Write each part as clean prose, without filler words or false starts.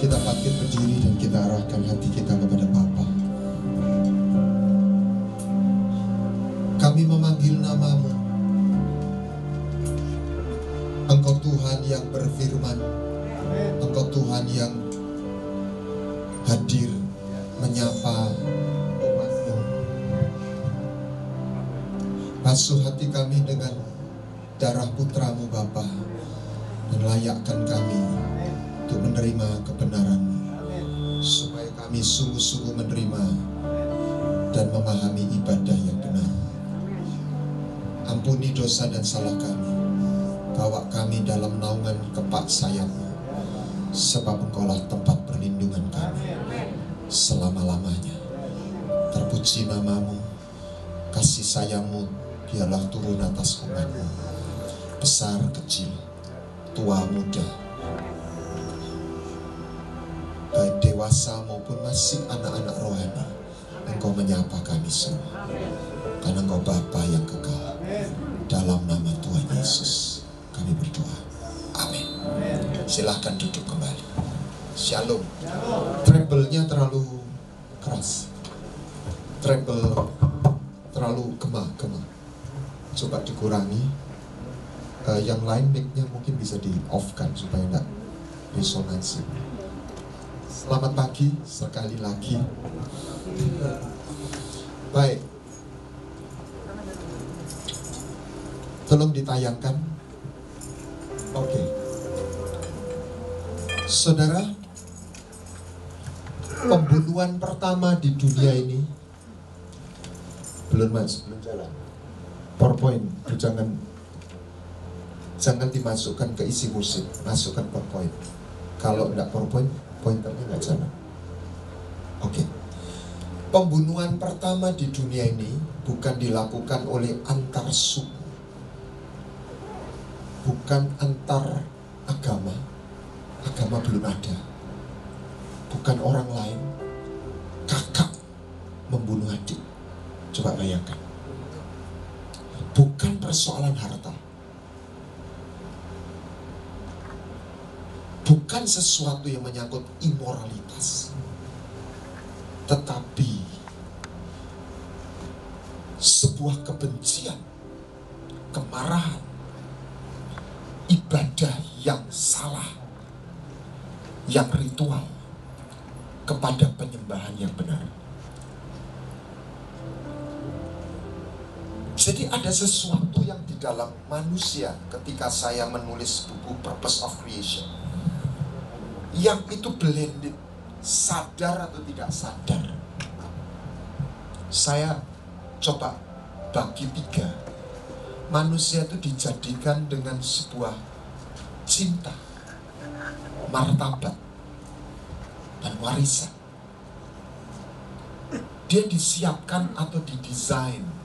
Kita bangkit berdiri dan kita arahkan hati kita kepada Bapa. Kami memanggil nama-Mu. Engkau Tuhan yang berfirman. Engkau Tuhan yang hadir menyapa umat-Mu. Basuh hati kami dengan darah putra-Mu Bapa, dan layakkan kami untuk menerima kebenaran-Mu, supaya kami sungguh-sungguh menerima dan memahami ibadah yang benar. Ampuni dosa dan salah kami, bawa kami dalam naungan kepak sayap-Mu, sebab Engkaulah tempat perlindungan kami selama-lamanya. Terpuji nama-Mu, kasih sayang-Mu dialah turun atas umat-Mu, besar kecil, tua muda, baik dewasa maupun masih anak-anak rohani. Engkau menyapa kami semua, karena Engkau Bapa yang kekal. Dalam nama Tuhan Yesus kami berdoa, amin. Silahkan duduk kembali. Shalom. Treble-nya terlalu keras, treble terlalu gemah-gemah, coba dikurangi. Yang lain mic-nya mungkin bisa di-off-kan supaya tidak resonansi. Selamat pagi sekali lagi. Baik, tolong ditayangkan. Oke. Saudara, pembunuhan pertama di dunia ini. Belum Mas, belum jalan PowerPoint, jangan dimasukkan ke isi musik, masukkan PowerPoint. Kalau tidak PowerPoint, pointernya nggak jalan. Oke. Pembunuhan pertama di dunia ini bukan dilakukan oleh antar suku, bukan antar agama, agama belum ada, bukan orang lain. Kakak membunuh adik, coba bayangkan. Bukan persoalan harta, bukan sesuatu yang menyangkut imoralitas, tetapi sebuah kebencian, kemarahan, ibadah yang salah, yang ritual, kepada penyembahan yang benar. Jadi ada sesuatu yang di dalam manusia. Ketika saya menulis buku Purpose of Creation, yang itu blended, sadar atau tidak sadar. Saya coba bagi tiga. Manusia itu dijadikan dengan sebuah cinta, martabat, dan warisan. Dia disiapkan atau didesain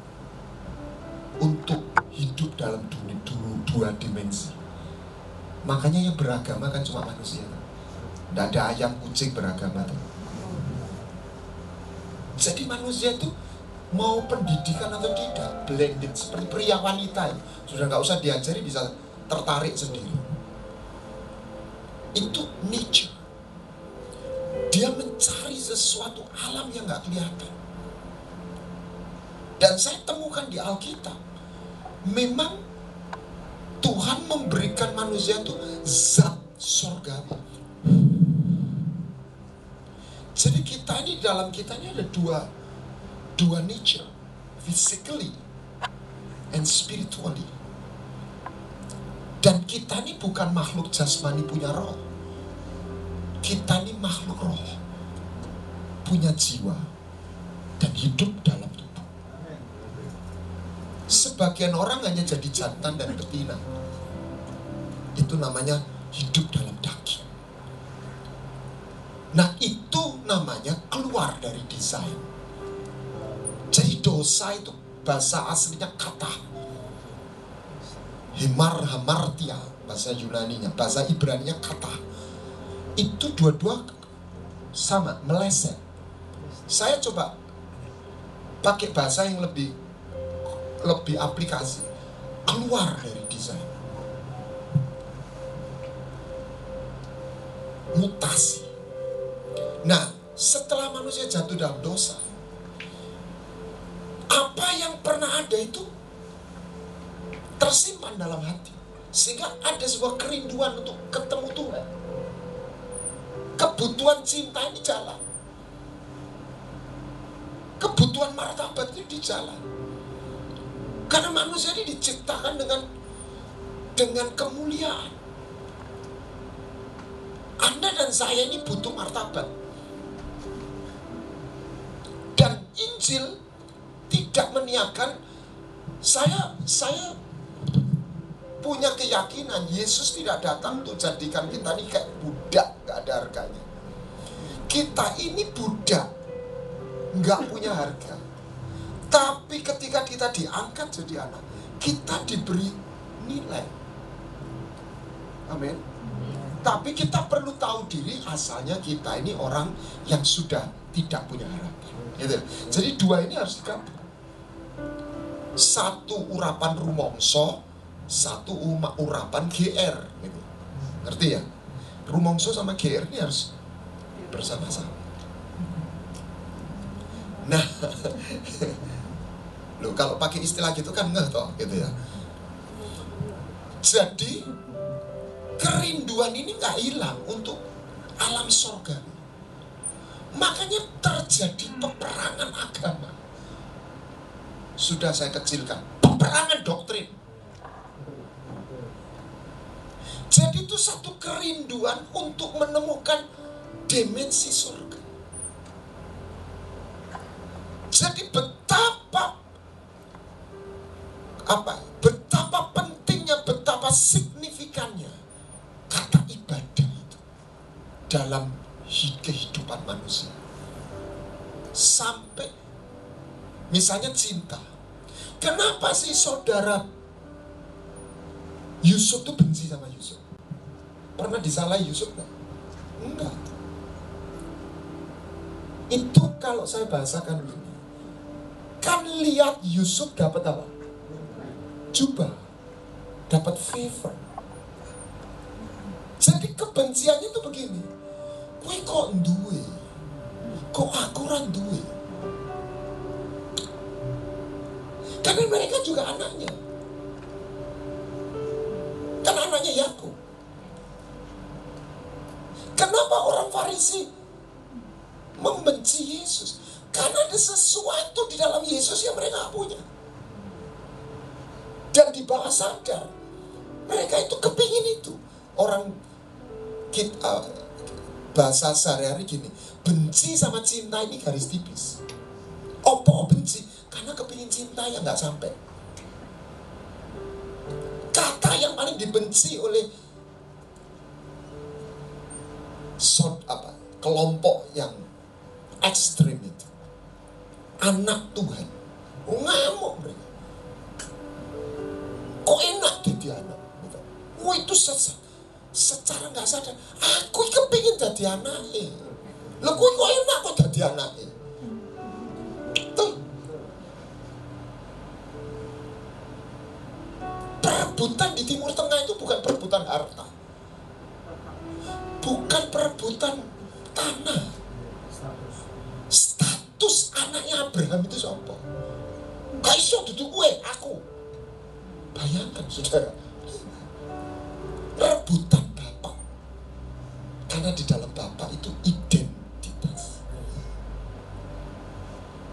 untuk hidup dalam dunia dua dimensi. Makanya yang beragama kan cuma manusia. Tidak ada ayam kucing beragama tuh. Jadi manusia itu mau pendidikan atau tidak, blended seperti pria wanita ya. Sudah nggak usah diajari, bisa tertarik sendiri. Itu Nietzsche. Dia mencari sesuatu alam yang nggak kelihatan. Dan saya temukan di Alkitab, memang Tuhan memberikan manusia itu zat surgawi. Jadi kita ini, dalam kita ini ada dua nature, physically and spiritually. Dan kita ini bukan makhluk jasmani punya roh. Kita ini makhluk roh, punya jiwa, dan hidup dalam tubuh. Sebagian orang hanya jadi jantan dan betina. Itu namanya hidup dalam daging. Nah, itu namanya keluar dari desain. Jadi dosa itu bahasa aslinya kata Himarhamartia, bahasa Yunaninya, bahasa Ibraninya kata. Itu dua-dua sama, meleset. Saya coba pakai bahasa yang lebih aplikasi, keluar dari desain, mutasi. Nah, setelah manusia jatuh dalam dosa, apa yang pernah ada itu tersimpan dalam hati, sehingga ada sebuah kerinduan untuk ketemu Tuhan. Kebutuhan cinta ini jalan, kebutuhan martabat ini di jalan. Karena manusia ini diciptakan dengan kemuliaan. Anda dan saya ini butuh martabat. Dan Injil tidak meniakan, saya punya keyakinan Yesus tidak datang untuk jadikan kita ini kayak budak, gak ada harganya. Kita ini budak, gak punya harga. Tapi ketika kita diangkat jadi anak, kita diberi nilai. Amin. Tapi kita perlu tahu diri asalnya kita ini orang yang sudah tidak punya harapan. Gitu. Jadi dua ini harus digabung. Satu urapan rumongso, satu urapan GR. Gitu. Ngerti ya? Rumongso sama GR ini harus bersama-sama. Nah, loh, kalau pakai istilah gitu kan ngeh toh, gitu ya. Jadi kerinduan ini gak hilang untuk alam sorga. Makanya terjadi peperangan agama. Sudah saya kecilkan, peperangan doktrin. Jadi itu satu kerinduan untuk menemukan dimensi surga. Jadi betapa pentingnya, betapa signifikannya kata ibadah itu dalam kehidupan manusia. Sampai misalnya cinta. Kenapa sih saudara Yusuf tuh benci sama Yusuf? Pernah disalahi Yusuf gak? Enggak. Itu kalau saya bahasakan dulu, kan lihat Yusuf dapat apa? Jubah. Dapat favor. Jadi kebenciannya itu begini. Kowe kok duwe? Kok aku ora duwe? Karena mereka juga anaknya. Kan anaknya Yakub. Kenapa orang Farisi membenci Yesus? Karena ada sesuatu di dalam Yesus yang mereka punya. Dan di bawah sadar, mereka itu kepingin itu. Orang kita, bahasa sehari-hari gini, benci sama cinta ini garis tipis. Opo benci? Karena kepingin cinta yang gak sampai. Kata yang paling dibenci oleh kelompok yang ekstrim itu, anak Tuhan. Ngamuk mereka. Kok enak jadi anak? Oh, itu secara gak sadar. Aku kepingin jadi anaknya. Loh, kok enak kok jadi anaknya? Tuh. Perebutan di Timur Tengah itu bukan perebutan harta, bukan perebutan tanah. Status anaknya Abraham itu siapa? Gak iso duduk gue, aku. Bayangkan saudara, rebutan bapak. Karena di dalam bapak itu identitas.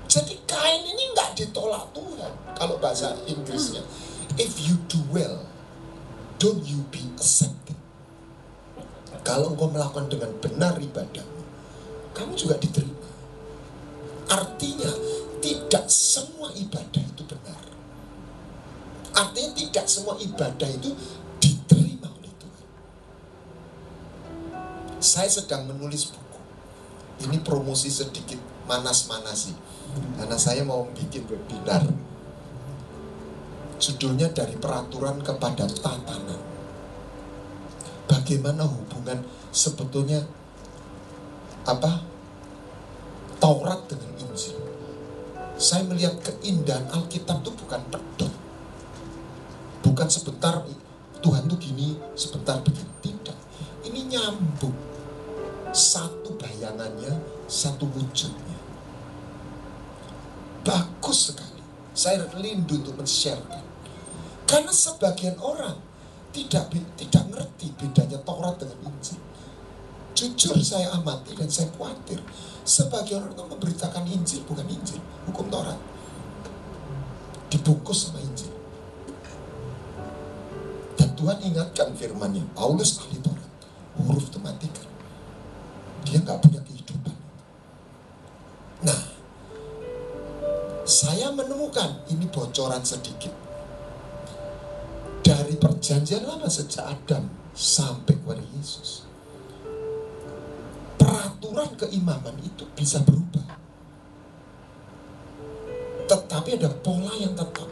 Jadi Kain ini gak ditolak Tuhan. Kalau bahasa Inggrisnya, if you do well, don't you be accepted. Kalau engkau melakukan dengan benar ibadahmu, kamu juga diterima. Artinya tidak semua ibadah itu benar. Artinya tidak semua ibadah itu diterima oleh Tuhan. Saya sedang menulis buku. Ini promosi sedikit, manas-manasi. Karena saya mau bikin webinar. Judulnya dari peraturan kepada tatanan. Bagaimana hubungan sebetulnya Taurat dengan Injil. Saya melihat keindahan Alkitab itu bukan pedot. Bukan sebentar Tuhan tuh gini, sebentar begini. Tidak. Ini nyambung. satu bayangannya, satu wujudnya. Bagus sekali. Saya rindu untuk men-sharekan. Karena sebagian orang tidak ngerti bedanya Taurat dengan Injil. Jujur saya amati dan saya khawatir. Sebagian orang itu memberitakan Injil, bukan Injil, hukum Taurat. Dibungkus sama Injil. Dan Tuhan ingatkan firman-Nya, Paulus ahli Taurat, huruf itu matikan. Dia nggak punya kehidupan. Nah, saya menemukan ini bocoran sedikit. Dari perjanjian lama sejak Adam sampai kepada Yesus, peraturan keimaman itu bisa berubah, tetapi ada pola yang tetap.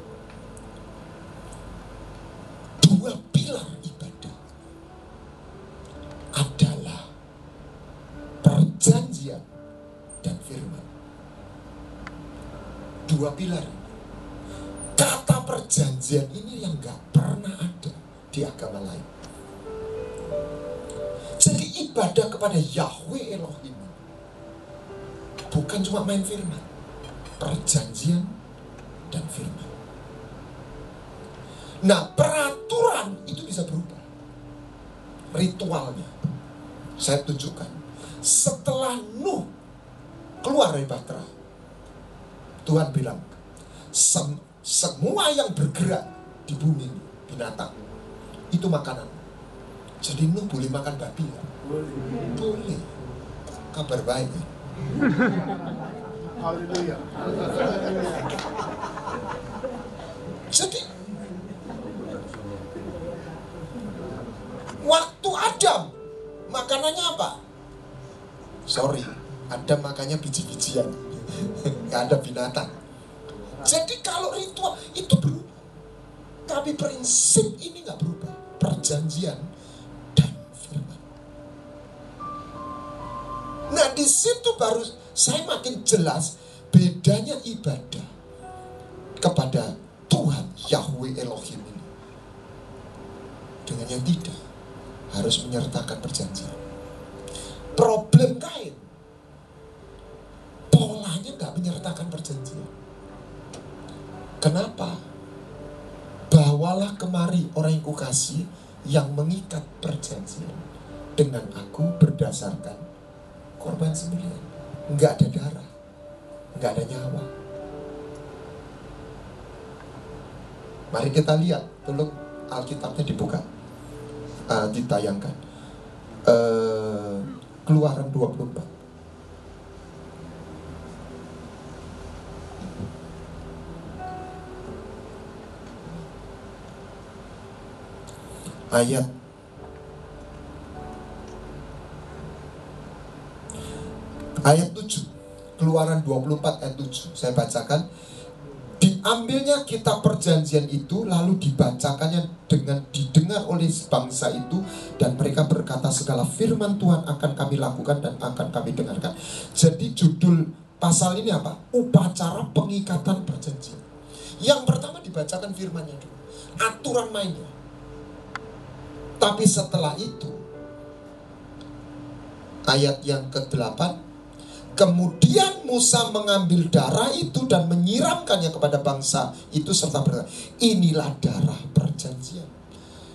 Dua pilar ibadah adalah perjanjian dan firman. Dua pilar. Kata perjanjian ini yang gak pernah ada di agama lain. Jadi ibadah kepada Yahweh Elohim bukan cuma main firman. Perjanjian dan firman. Nah, peraturan itu bisa berubah. Ritualnya saya tunjukkan. Setelah Nuh keluar dari bahtera, Tuhan bilang, semua yang bergerak di bumi, binatang, itu makanan. Jadi Nuh boleh makan babi ya? Boleh. Kabar baik ya? Haleluya. Jadi waktu Adam makanannya apa? Sorry, Adam makannya biji-bijian. Gak ada binatang. Jadi kalau ritual itu berubah, tapi prinsip ini gak berubah. Perjanjian dan firman. Nah, di situ baru saya makin jelas bedanya ibadah kepada Tuhan Yahweh Elohim ini dengan yang tidak. Harus menyertakan perjanjian. Problem Kain, polanya nggak menyertakan perjanjian. Kenapa? Bawalah kemari orang yang kukasih, yang mengikat perjanjian dengan aku berdasarkan korban sembelihan. Nggak ada darah, nggak ada nyawa. Mari kita lihat, tolong Alkitabnya dibuka. Ditayangkan Keluaran 24. Ayat 7. Keluaran 24 ayat 7. Saya bacakan. Diambilnya kitab perjanjian itu, lalu dibacakannya dengan didengar oleh bangsa itu, dan mereka berkata, segala firman Tuhan akan kami lakukan dan akan kami dengarkan. Jadi judul pasal ini apa? Upacara pengikatan perjanjian. Yang pertama dibacakan firmannya dulu, aturan mainnya. Tapi setelah itu ayat yang ke-8, kemudian Musa mengambil darah itu dan menyiramkannya kepada bangsa itu serta berkata, inilah darah perjanjian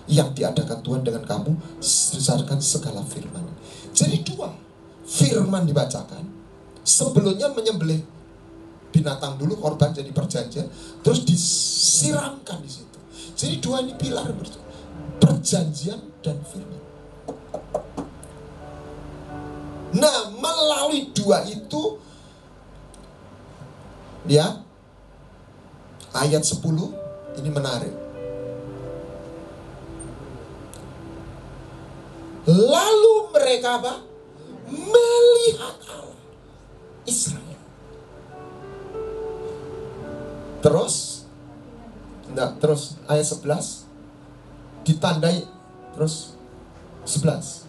yang diadakan Tuhan dengan kamu berdasarkan segala firman. Jadi dua, firman dibacakan. Sebelumnya menyembelih binatang dulu, korban jadi perjanjian, terus disiramkan di situ. Jadi dua ini pilar, perjanjian dan firman. Nah, melalui dua itu, ya, ayat 10 ini menarik. Lalu mereka apa? Melihat Allah Israel. Terus, terus ayat 11 ditandai, terus 11.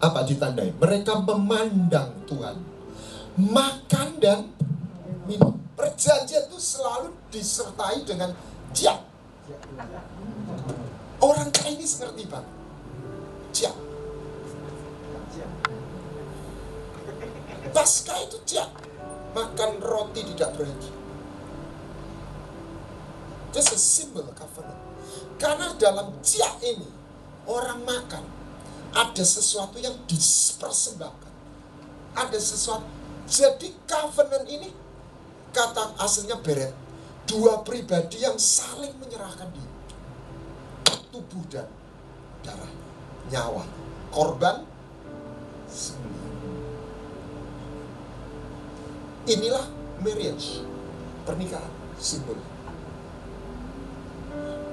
Apa ditandai? Mereka memandang Tuhan, makan dan minum. Perjanjian itu selalu disertai dengan jam. Orang Chinese ngerti, Pak. Jam. Pasca itu dia makan roti tidak beragi. This is symbol covenant. Karena dalam dia ini orang makan, ada sesuatu yang dipersembahkan, ada sesuatu. Jadi covenant ini kata aslinya beret, dua pribadi yang saling menyerahkan diri, tubuh dan darah, nyawa, korban sembelih. Inilah marriage, pernikahan, simbol.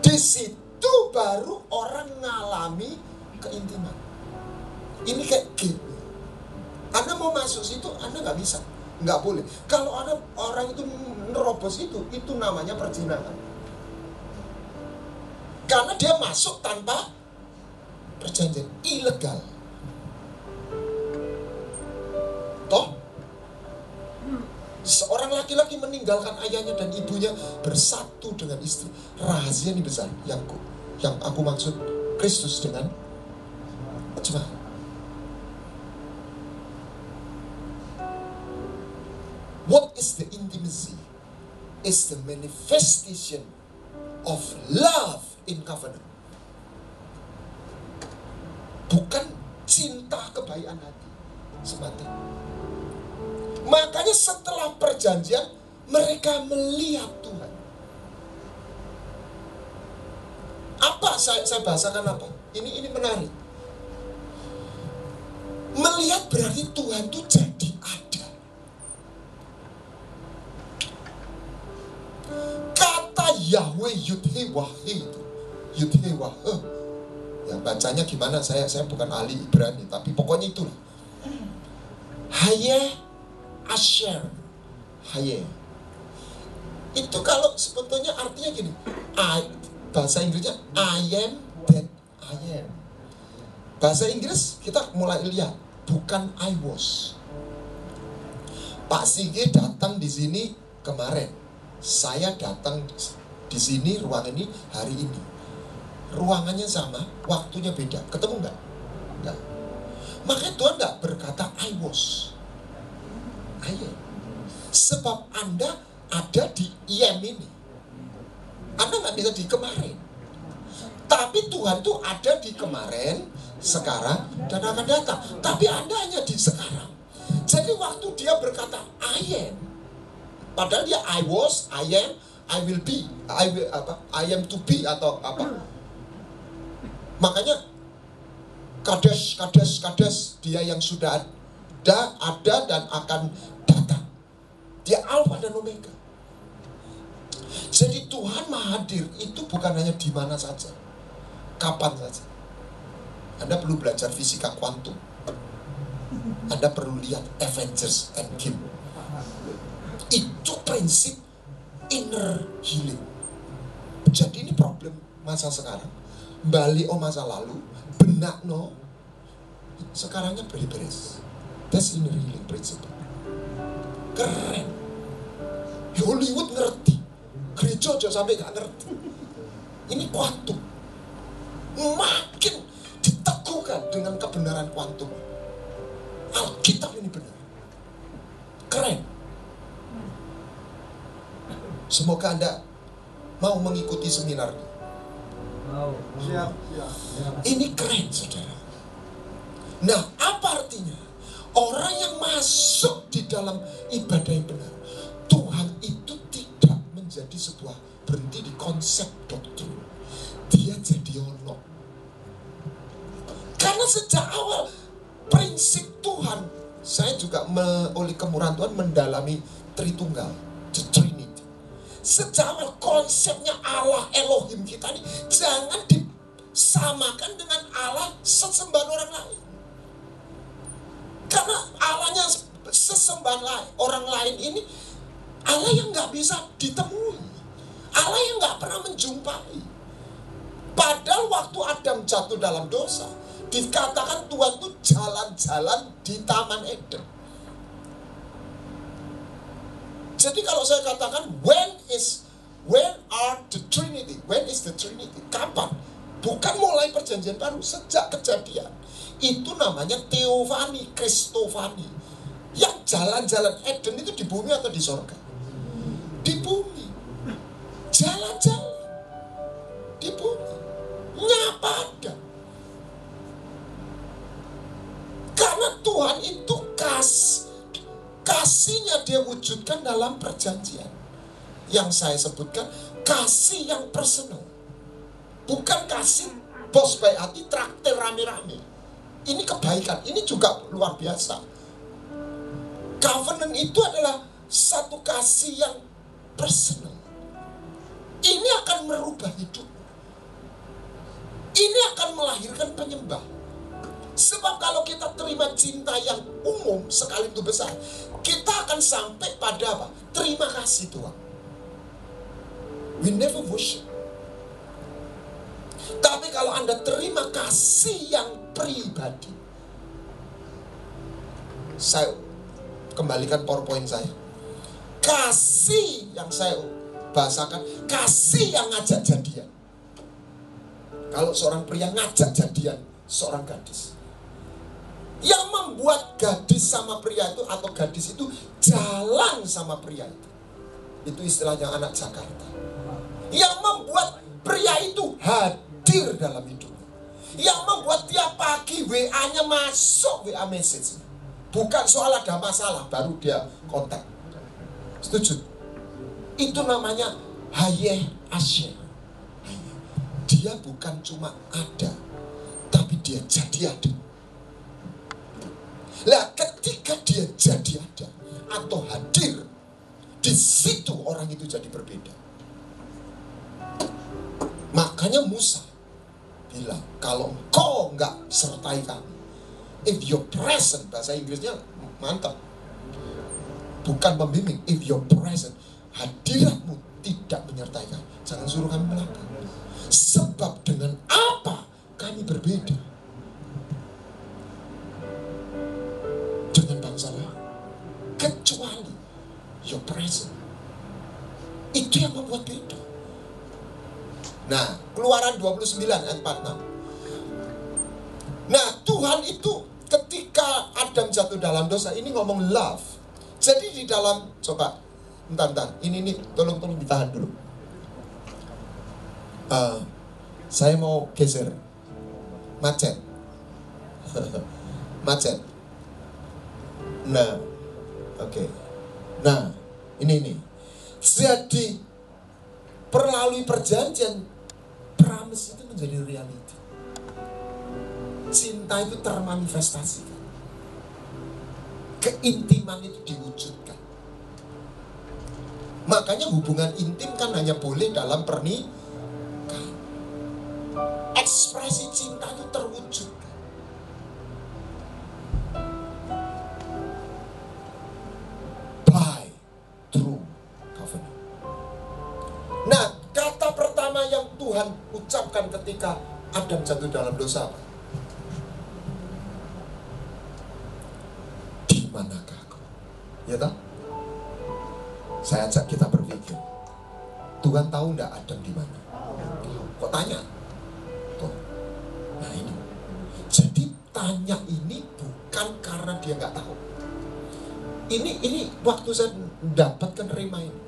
Di situ baru orang ngalami keintiman. Ini kayak gini. Anda mau masuk situ, Anda nggak bisa, nggak boleh. Kalau ada orang itu nerobos itu namanya perzinahan. Karena dia masuk tanpa perjanjian, ilegal. Toh, seorang laki-laki meninggalkan ayahnya dan ibunya bersatu dengan istri. Rahasia ini besar yang aku maksud Kristus dengan jemaat. What is the intimacy? Is the manifestation of love in covenant. Bukan cinta kebaikan hati semata. Makanya setelah perjanjian mereka melihat Tuhan. Apa saya bahasakan apa? Ini menarik. Melihat berarti Tuhan itu jadi ada. Kata Yahweh Yud-He-Wah-He itu, Yud-He-Wah-He. Yang bacanya gimana? Saya bukan ahli Ibrani, tapi pokoknya itulah. Hayeh Asher, Haye. Itu kalau sebetulnya artinya gini, bahasa Inggrisnya I am that I am. Bahasa Inggris kita mulai lihat, bukan I was. Pak Sige datang di sini kemarin, saya datang di sini ruangan ini hari ini. Ruangannya sama, waktunya beda. Ketemu nggak? Nggak. Makanya Tuhan nggak berkata I was. Ayo. Sebab Anda ada di IM ini. Anda nggak bisa di kemarin. Tapi Tuhan tuh ada di kemarin, sekarang, dan akan datang. Tapi Anda hanya di sekarang. Jadi waktu dia berkata I am, padahal dia I was, I am, I will be, I am to be atau apa. Makanya kades, dia yang sudah ada dan akan datang. Dia Alfa dan Omega. Jadi Tuhan mahadir itu bukan hanya di mana saja, kapan saja. Anda perlu belajar fisika kuantum. Anda perlu lihat Avengers Endgame. Itu prinsip inner healing. Jadi ini problem masa sekarang. Balik masa lalu, benak no. Sekarangnya beres. That's inner healing principle. Keren. Hollywood ngerti. Gereja aja sampai gak ngerti. Ini kuantum. Makin diteguhkan dengan kebenaran kuantum. Alkitab ini benar. Keren. Semoga Anda mau mengikuti seminar. Ini keren, saudara. Nah, apa artinya? Orang yang masuk di dalam ibadah yang benar, Tuhan itu tidak menjadi sebuah berhenti di konsep doktrin. Dia jadi ono. Karena sejak awal prinsip Tuhan, saya juga oleh kemurahan Tuhan mendalami Tritunggal, the Trinity. Sejak awal konsepnya Allah Elohim kita ini jangan disamakan dengan Allah sesembahan orang lain. Karena Allahnya sesembahan lain, orang lain ini Allah yang nggak bisa ditemui, Allah yang nggak pernah menjumpai. Padahal waktu Adam jatuh dalam dosa, dikatakan Tuhan itu jalan-jalan di Taman Eden. Jadi kalau saya katakan when is the Trinity? Kapan? Bukan mulai perjanjian baru, sejak kejadian. Itu namanya teofani, kristofani. yang jalan-jalan Eden itu di bumi atau di sorga? Di bumi. Jalan-jalan di bumi. Nyapa ada. Karena Tuhan itu kasihnya dia wujudkan dalam perjanjian. Yang saya sebutkan kasih yang personal. Bukan kasih bos baik hati, traktir rame-rame. Ini kebaikan, ini juga luar biasa. Covenant itu adalah satu kasih yang personal. Ini akan merubah hidup. Ini akan melahirkan penyembah. Sebab kalau kita terima cinta yang umum sekali itu besar, kita akan sampai pada apa? Terima kasih Tuhan. We never worship. Tapi kalau Anda terima kasih yang pribadi. Saya kembalikan PowerPoint saya. Kasih yang saya bahasakan, kasih yang ngajak jadian. Kalau seorang pria ngajak jadian seorang gadis, yang membuat gadis sama pria itu, atau gadis itu jalan sama pria itu, itu istilahnya anak Jakarta. Yang membuat pria itu hadir dalam hidupnya, yang membuat tiap pagi WA-nya masuk, WA message. Bukan soal ada masalah baru dia kontak. Setuju? Itu namanya Hayeh Asher. Dia bukan cuma ada, tapi dia jadi ada. Lah ketika dia jadi ada atau hadir, di situ orang itu jadi berbeda. Makanya Musa bilang, kalau engkau nggak sertai kami, if your presence, bahasa Inggrisnya mantap, bukan membimbing, if your presence, hadirmu tidak menyertai kami, jangan suruh kami melangkah. Sebab dengan apa kami berbeda dengan bangsa lain, kecuali your presence. Itu yang membuat beda. Nah, Keluaran 29 ayat 46. Nah, Tuhan itu ketika Adam jatuh dalam dosa, ini ngomong love. Jadi di dalam, coba bentar, ini nih, tolong ditahan dulu. Saya mau geser. Macet. Macet. Nah, oke. Nah, ini. Jadi melalui perjanjian, promise itu menjadi reality. Cinta itu termanifestasikan. Keintiman itu diwujudkan. Makanya hubungan intim kan hanya boleh dalam pernikahan. Ekspresi cinta itu terwujud. By true covenant. Nah, kata pertama yang Tuhan ucapkan ketika Adam jatuh dalam dosa, di manakah aku? Ya toh? Saya ajak kita berpikir. Tuhan tahu enggak Adam di mana? Kok tanya? Nah ini, jadi tanya ini bukan karena dia nggak tahu. Ini waktu saya mendapatkan rema ini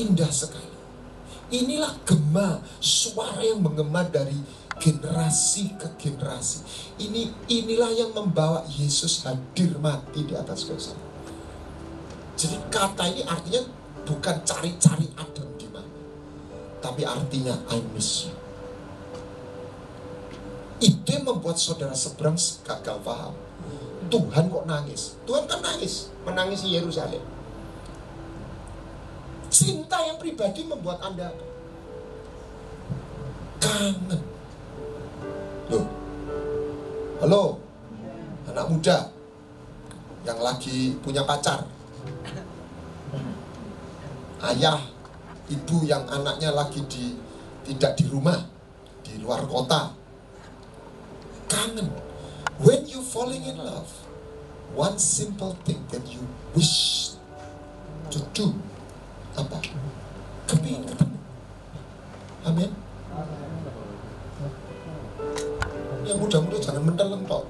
indah sekali. Inilah gema, suara yang menggema dari generasi ke generasi. Inilah yang membawa Yesus hadir mati di atas dosa. Jadi kata ini artinya bukan cari-cari Adam di mana, tapi artinya I miss you. Itu yang membuat saudara seberang gagal paham. Tuhan kok nangis? Tuhan kan nangis, menangisi Yerusalem. Cinta yang pribadi membuat Anda kangen. Loh, halo anak muda yang lagi punya pacar, ayah, ibu yang anaknya lagi tidak di rumah, di luar kota. Kangen. When you falling in love, one simple thing that you wish to do, apa? Kepingin ketemu. Amin. Yang mudah-mudah jangan mendalam, toh.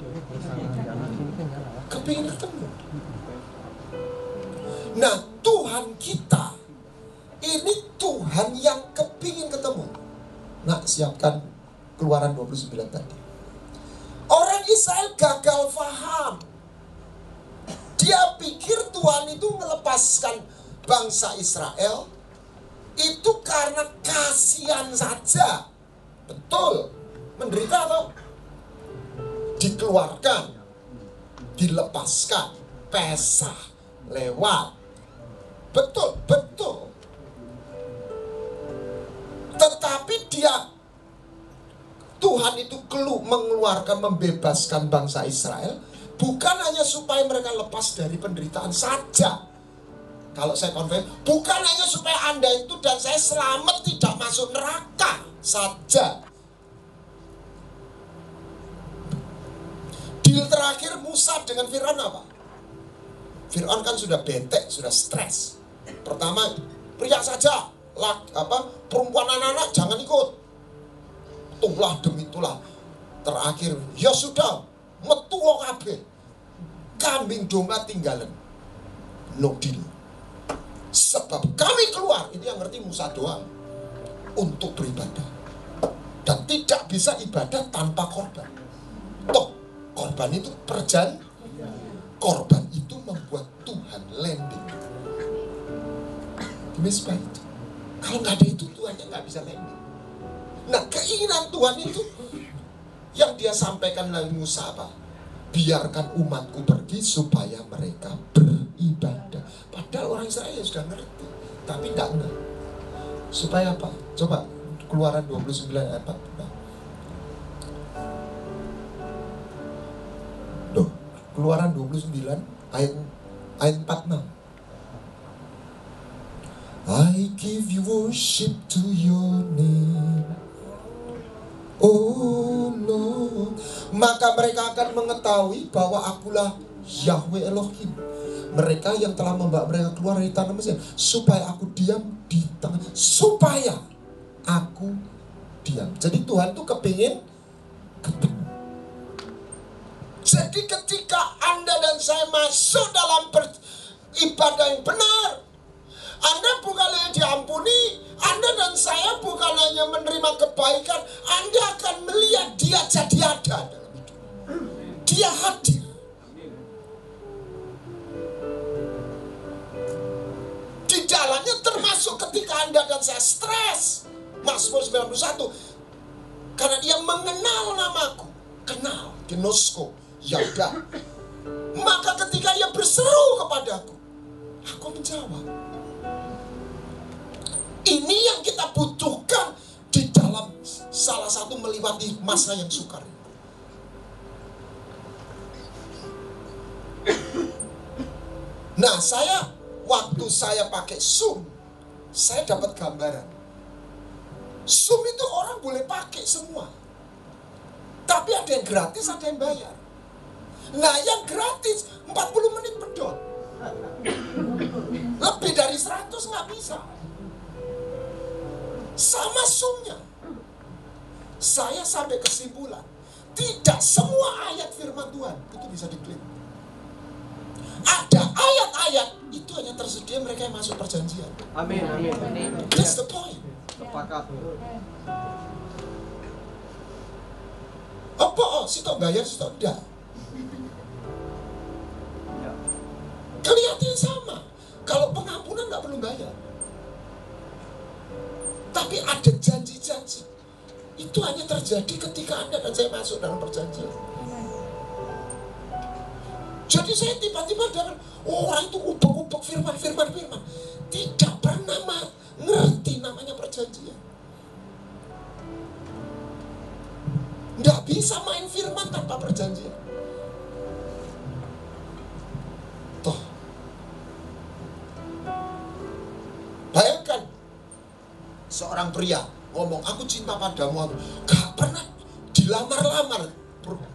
Kepingin ketemu. Nah, Tuhan kita ini Tuhan yang kepingin ketemu. Nah, siapkan Keluaran 29 tadi. Orang Israel gagal paham. Dia pikir Tuhan itu melepaskan bangsa Israel itu karena kasihan saja. Betul, menderita atau dikeluarkan, dilepaskan, Pesah lewat. Betul, betul. Tetapi dia, Tuhan itu mengeluarkan, membebaskan bangsa Israel bukan hanya supaya mereka lepas dari penderitaan saja. Kalau saya konfirm, bukan hanya supaya Anda itu dan saya selamat tidak masuk neraka saja. Deal terakhir Musa dengan Fir'an apa? Fir'an kan sudah bete, sudah stres. Pertama, pria saja, perempuan anak-anak jangan ikut. Tulah demi tulah. Terakhir, ya sudah, metu kabeh. Kambing domba tinggalan. No deal. Sebab kami keluar. Ini yang ngerti Musa doang. Untuk beribadah. Dan tidak bisa ibadah tanpa korban. Toh, korban itu perjan. Korban itu membuat Tuhan landing. Mesbah itu. Kalau nggak ada itu, Tuhan yang nggak bisa landing. Nah, keinginan Tuhan itu yang dia sampaikan melalui Musa apa? Biarkan umatku pergi supaya mereka beribadah. Padahal orang Israel sudah ngerti, tapi tidak ngerti. Supaya apa? Coba Keluaran 29 ayat 4. Loh, Keluaran 29 ayat 46. I give you worship to your name, oh Lord. Maka mereka akan mengetahui bahwa akulah Yahweh Elohim, mereka yang telah membawa mereka keluar dari tanah Mesir, supaya aku diam di tangan. Supaya aku diam. Jadi Tuhan tuh kepingin ketemu. Jadi ketika Anda dan saya masuk dalam ibadah yang benar, Anda bukan hanya diampuni, Anda dan saya bukan hanya menerima kebaikan, Anda akan melihat dia jadi ada dalam hidup. Dia hadir. Di dalamnya termasuk ketika Anda dan saya stres. Mazmur 91. Karena dia mengenal namaku. Kenal, gnosko, yaudah. Maka ketika ia berseru kepadaku, aku menjawab. Ini yang kita butuhkan di dalam salah satu melewati masa yang sukar. Nah, saya waktu saya pakai Zoom, saya dapat gambaran. Zoom itu orang boleh pakai semua. Tapi ada yang gratis, ada yang bayar. Nah, yang gratis 40 menit pedot. Lebih dari 100 nggak bisa. Sama sumnya. Saya sampai kesimpulan, tidak semua ayat firman Tuhan itu bisa diklaim. Ada ayat-ayat itu hanya tersedia mereka yang masuk perjanjian. Amin, amin, amin. That's the point. Sepakat. Apa? Oh, sitok bayar, sitok tidak. Kelihatannya sama. Kalau pengampunan nggak perlu bayar. Tapi ada janji-janji. Itu hanya terjadi ketika Anda dan saya masuk dalam perjanjian. Jadi saya tiba-tiba dengan orang itu ubek-ubek firman. Tidak pernah ngerti namanya perjanjian. Nggak bisa main firman tanpa perjanjian. Toh. Bayangkan. Seorang pria ngomong, aku cinta padamu. Gak pernah dilamar-lamar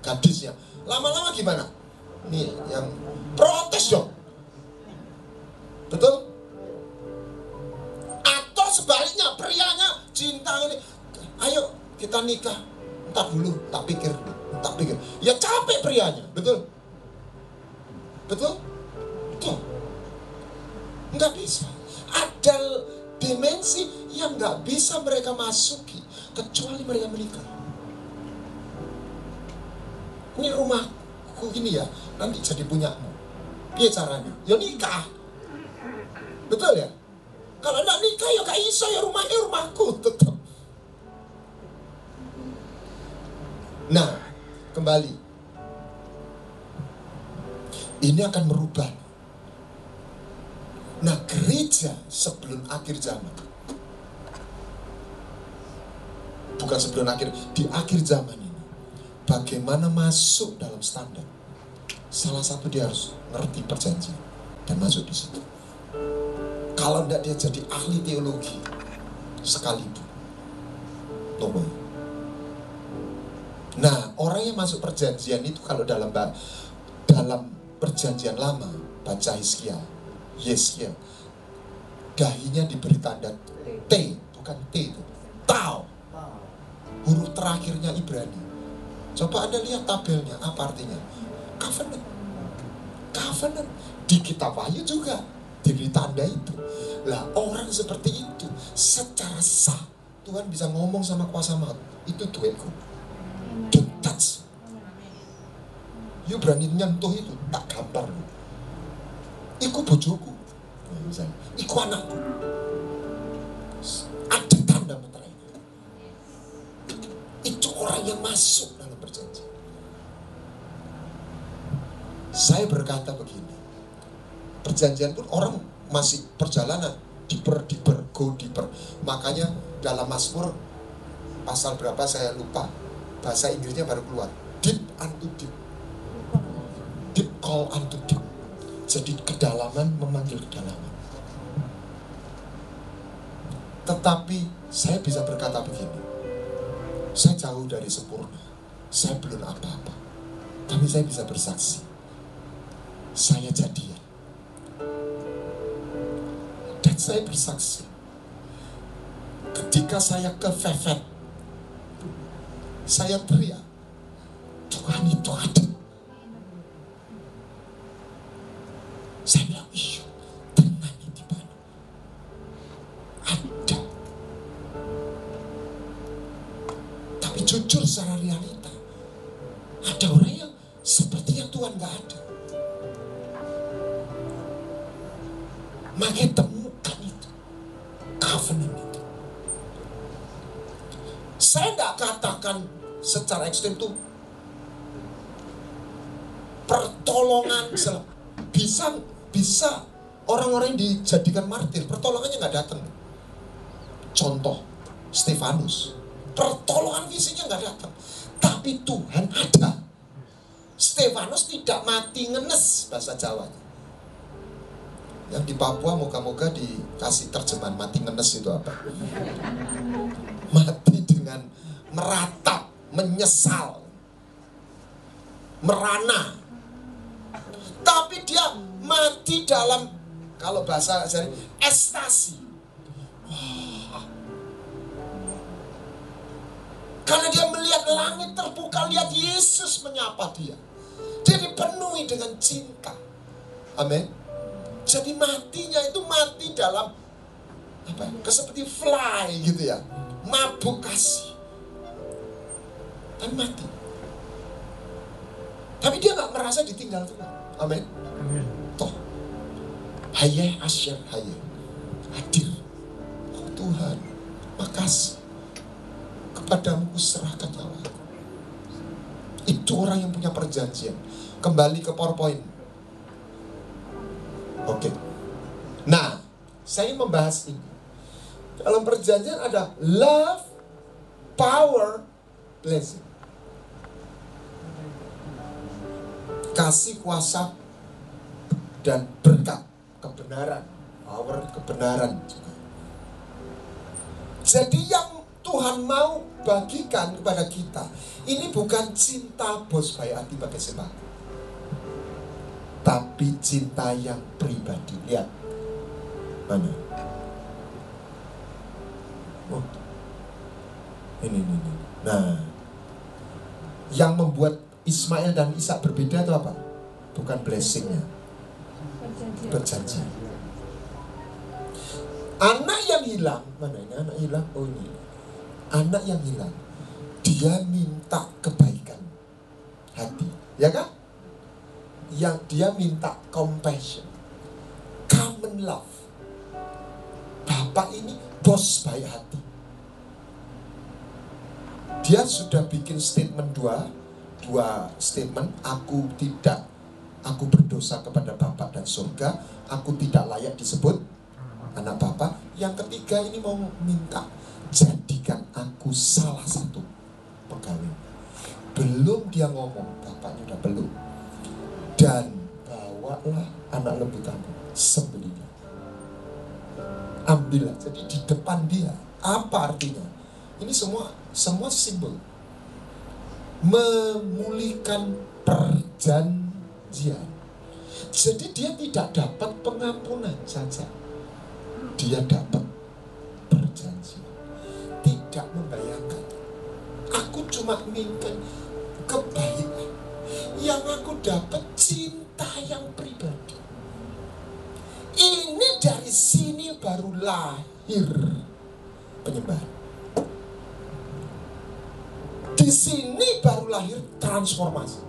gadisnya. Lama-lama gimana? Nih yang protes dong. Betul? Atau sebaliknya, prianya cinta ini. Ayo kita nikah. Entar dulu, tak pikir. Ya capek prianya, betul? Betul? Betul. Nggak bisa. Ada dimensi yang nggak bisa mereka masuki kecuali mereka menikah. Ini rumahku gini ya, nanti jadi punyamu. Piye caranya? Ya nikah. Betul ya? Kalau nggak nikah ya nggak bisa, ya rumahnya rumahku tetap. Nah, kembali. Ini akan merubah. Nah, gereja sebelum akhir zaman. Bukan sebelum akhir, di akhir zaman ini. Bagaimana masuk dalam standar? Salah satu dia harus ngerti perjanjian dan masuk di situ. Kalau tidak dia jadi ahli teologi sekalipun. Tolong. Nah, orang yang masuk perjanjian itu kalau dalam perjanjian lama, baca Hiskia, dahinya diberi tanda T, bukan T itu, Tau, huruf terakhirnya Ibrani. Coba Anda lihat tabelnya, apa artinya? Covenant, di kitab Wahyu juga diberi tanda itu. Lah orang seperti itu, secara sah Tuhan bisa ngomong sama kuasa maut, itu duitku, don't touch. You berani nyentuh itu, tak gampar lu. Iku bojoku, misalnya. Iku anakku. Ada tanda meterai. Itu orang yang masuk dalam perjanjian. Saya berkata begini, perjanjian pun orang masih perjalanan diper. Makanya dalam Mazmur pasal berapa saya lupa, bahasa Inggrisnya baru keluar, deep unto deep. Deep call unto deep. Jadi kedalaman memanggil kedalaman. Tetapi saya bisa berkata begini, saya jauh dari sempurna, saya belum apa-apa, tapi saya bisa bersaksi, saya jadian. Dan saya bersaksi, ketika saya kefefet, saya teriak, Tuhan itu ada. Saya bilang, iya, Tuhan di mana? Ada. Tapi jujur secara realita, ada orang yang sepertinya Tuhan gak ada. Makanya temukan itu, covenant itu. Saya gak katakan secara ekstrem itu pertolongan bisa orang-orang yang dijadikan martir, pertolongannya nggak datang. Contoh, Stefanus, pertolongan fisiknya nggak datang, tapi Tuhan ada. Stefanus tidak mati ngenes, bahasa Jawanya. Yang di Papua moga-moga dikasih terjemahan mati ngenes itu apa? Mati dengan meratap, menyesal, merana. Tapi dia mati dalam, kalau bahasa saya, ekstasi. Wah. Karena dia melihat langit terbuka, lihat Yesus menyapa dia. Dia dipenuhi dengan cinta. Amin. Jadi matinya itu mati dalam apa? Seperti fly gitu ya. Mabuk kasih. Tapi mati. Tapi dia nggak merasa ditinggal Tuhan. Amin. Toh, hayah asyar hayah, hadir. Oh Tuhan, makasih, kepadamu serahkan nyawaku. Itu orang yang punya perjanjian. Kembali ke PowerPoint. Oke. Nah, saya membahas ini. Dalam perjanjian ada love, power, blessing. Kasih, kuasa, dan berkat, kebenaran, power, kebenaran juga. Jadi yang Tuhan mau bagikan kepada kita, ini bukan cinta bos bayi hati pakai semangat, tapi cinta yang pribadi. Lihat mana? Oh. Ini. Nah, yang membuat Ismail dan Ishak berbeda itu apa? Bukan blessingnya, perjanjian. Anak yang hilang, mana ini anak hilang? Oh ini, anak yang hilang. Dia minta kebaikan hati, ya kan? Yang dia minta compassion, common love. Bapak ini bos baik hati. Dia sudah bikin statement dua statement. Aku berdosa kepada Bapak dan surga. Aku tidak layak disebut anak Bapak. Yang ketiga ini mau minta, jadikan aku salah satu pegawai. Belum dia ngomong, bapaknya udah belum. Dan bawalah anak lembu kamu, sembelihnya, ambillah. Jadi di depan dia. Apa artinya? Ini semua simbol memulihkan perjanjian. Jadi dia tidak dapat pengampunan saja, dia dapat perjanjian. Tidak membayangkan, aku cuma minta kebaikan, yang aku dapat cinta yang pribadi. Ini dari sini baru lahir penyembahan. Di sini baru lahir transformasi.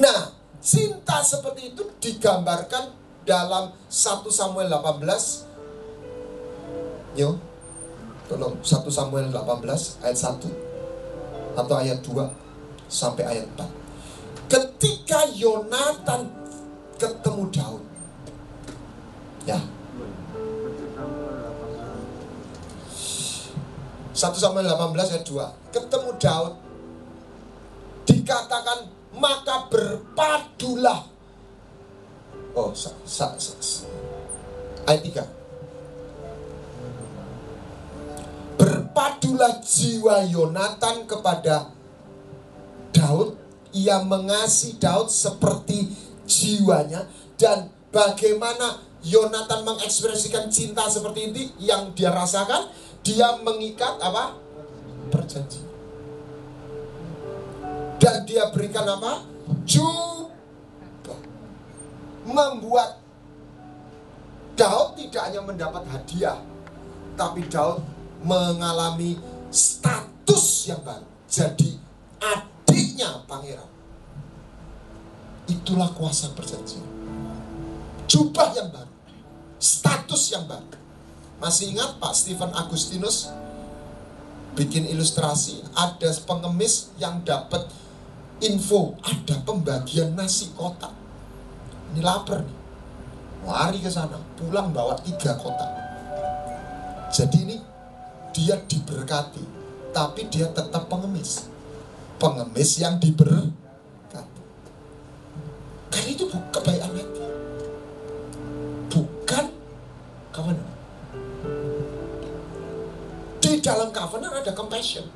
Nah, cinta seperti itu digambarkan dalam 1 Samuel 18. Yo, tolong 1 Samuel 18 ayat 1 atau ayat 2 sampai ayat 4. Ketika Yonatan ketemu Daud, ya, 1 Samuel 18 ayat 2, ketemu Daud, dikatakan maka berpadulah. Oh, ayat 3, berpadulah jiwa Yonatan kepada Daud. Ia mengasihi Daud seperti jiwanya. Dan bagaimana Yonatan mengekspresikan cinta seperti ini yang dia rasakan? Dia mengikat apa? Perjanjian. Dan dia berikan apa? Jubah. Membuat Daud tidak hanya mendapat hadiah, tapi Daud mengalami status yang baru. Jadi adiknya pangeran. Itulah kuasa perjanjian. Jubah yang baru, status yang baru. Masih ingat Pak Stephen Agustinus bikin ilustrasi, ada pengemis yang dapat info ada pembagian nasi kotak. Ini lapar nih, lari ke sana, pulang bawa 3 kotak. Jadi ini dia diberkati, tapi dia tetap pengemis. Pengemis yang diberkati. Karena itu kebaikan hati, bukan covenant. Di dalam covenant ada compassion.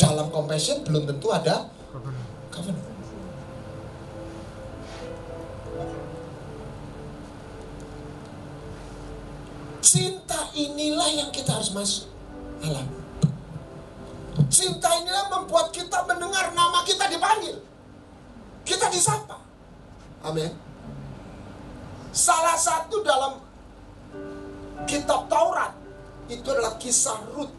Dalam compassion belum tentu ada covenant. Cinta inilah yang kita harus masuk alami. Cinta inilah membuat kita mendengar nama kita dipanggil, kita disapa. Amin. Salah satu dalam kitab Taurat itu adalah kisah Ruth.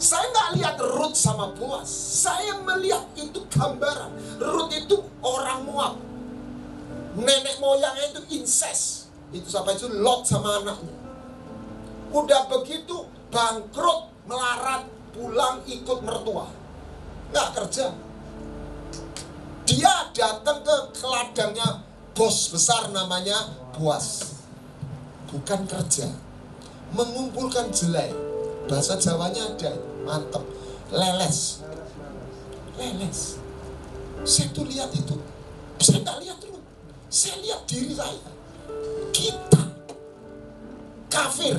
Saya nggak lihat Ruth sama Buas, saya melihat itu gambaran. Ruth itu orang Moab, nenek moyangnya itu incest. Itu sampai itu Lot sama anaknya. Udah begitu bangkrut, melarat, pulang ikut mertua, nggak kerja. Dia datang ke ladangnya bos besar namanya Buas, bukan kerja, mengumpulkan jelai. Bahasa Jawanya ada, mantep, leles, leles. Saya tuh lihat itu, saya nggak lihat dulu, saya lihat diri saya. Kita kafir,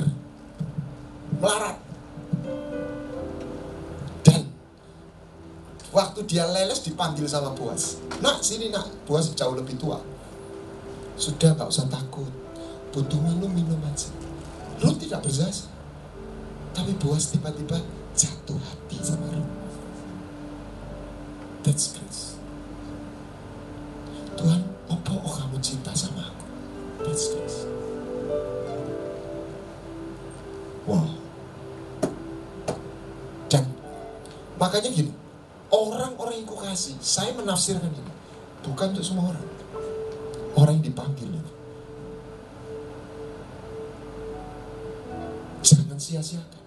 melarat. Dan waktu dia leles dipanggil sama Buas, "Nak, sini nak." Buas jauh lebih tua. "Sudah, gak usah takut, butuh minum aja." Ruth tidak berjasa, tapi Buas tiba-tiba jatuh hati sama Ruth. That's grace. Tuhan speechless. Wow. Dan makanya gini, orang-orang yang kukasih, saya menafsirkan ini bukan untuk semua orang. Orang yang dipanggil ini, jangan sia-siakan.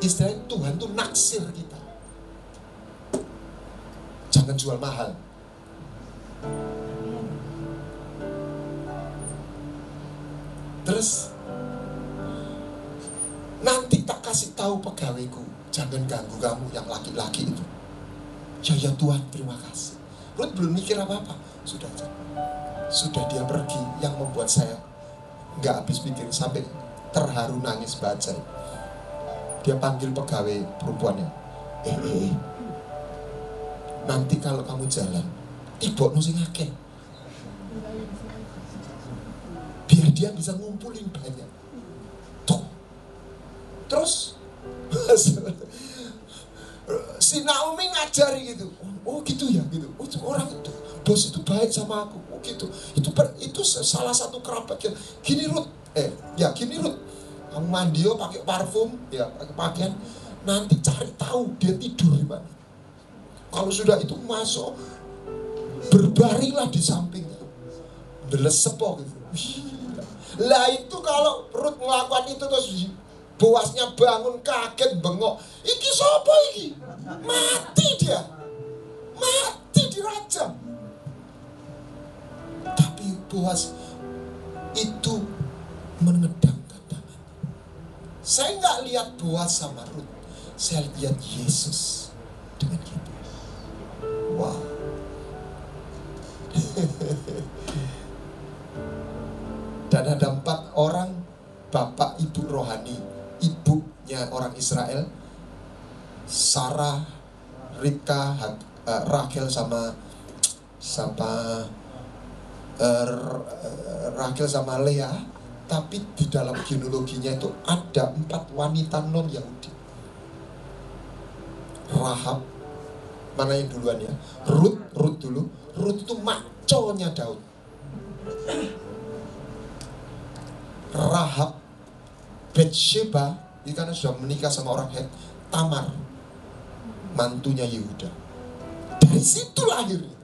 Istilahnya Tuhan tuh naksir kita. Jangan jual mahal. Terus nanti tak kasih tahu pegawaiku, jangan ganggu kamu yang laki-laki itu. Ya Tuhan, terima kasih. Ruth belum mikir apa-apa, sudah dia pergi. Yang membuat saya nggak habis pikir sampai terharu nangis bajai. Dia panggil pegawai perempuannya, nanti kalau kamu jalan tibok nusin akeh, biar dia bisa ngumpulin banyak. Tuh. Terus si Naomi ngajari gitu, oh gitu ya gitu, oh, orang itu bos itu baik sama aku, oh gitu, itu salah satu kerabat ya. Gini Ruth, gini Ruth, kamu mandi yo pakai parfum ya, pakai pakaian, nanti cari tahu dia tidur di mana. Kalau sudah itu masuk, berbaringlah di samping itu, belesepok gitu. Lah itu kalau Ruth melakukan itu terus Boasnya bangun kaget bengok, iki sopo iki? Mati dia, mati dirajam. Tapi Boas itu mengedangkan tangan. Saya nggak lihat Boas sama Ruth, saya lihat Yesus dengan kita. Wow. Dan ada 4 orang bapak ibu rohani, ibunya orang Israel, Sarah, Ribka, Rahel sama Lea. Tapi di dalam genealoginya itu ada 4 wanita non Yahudi. Rahab, mana yang duluan ya? Ruth dulu. Ruth itu maconya Daud. Rahab, Betsheba, ini karena sudah menikah sama orang Het, Tamar, mantunya Yehuda. Dari situ lahirnya.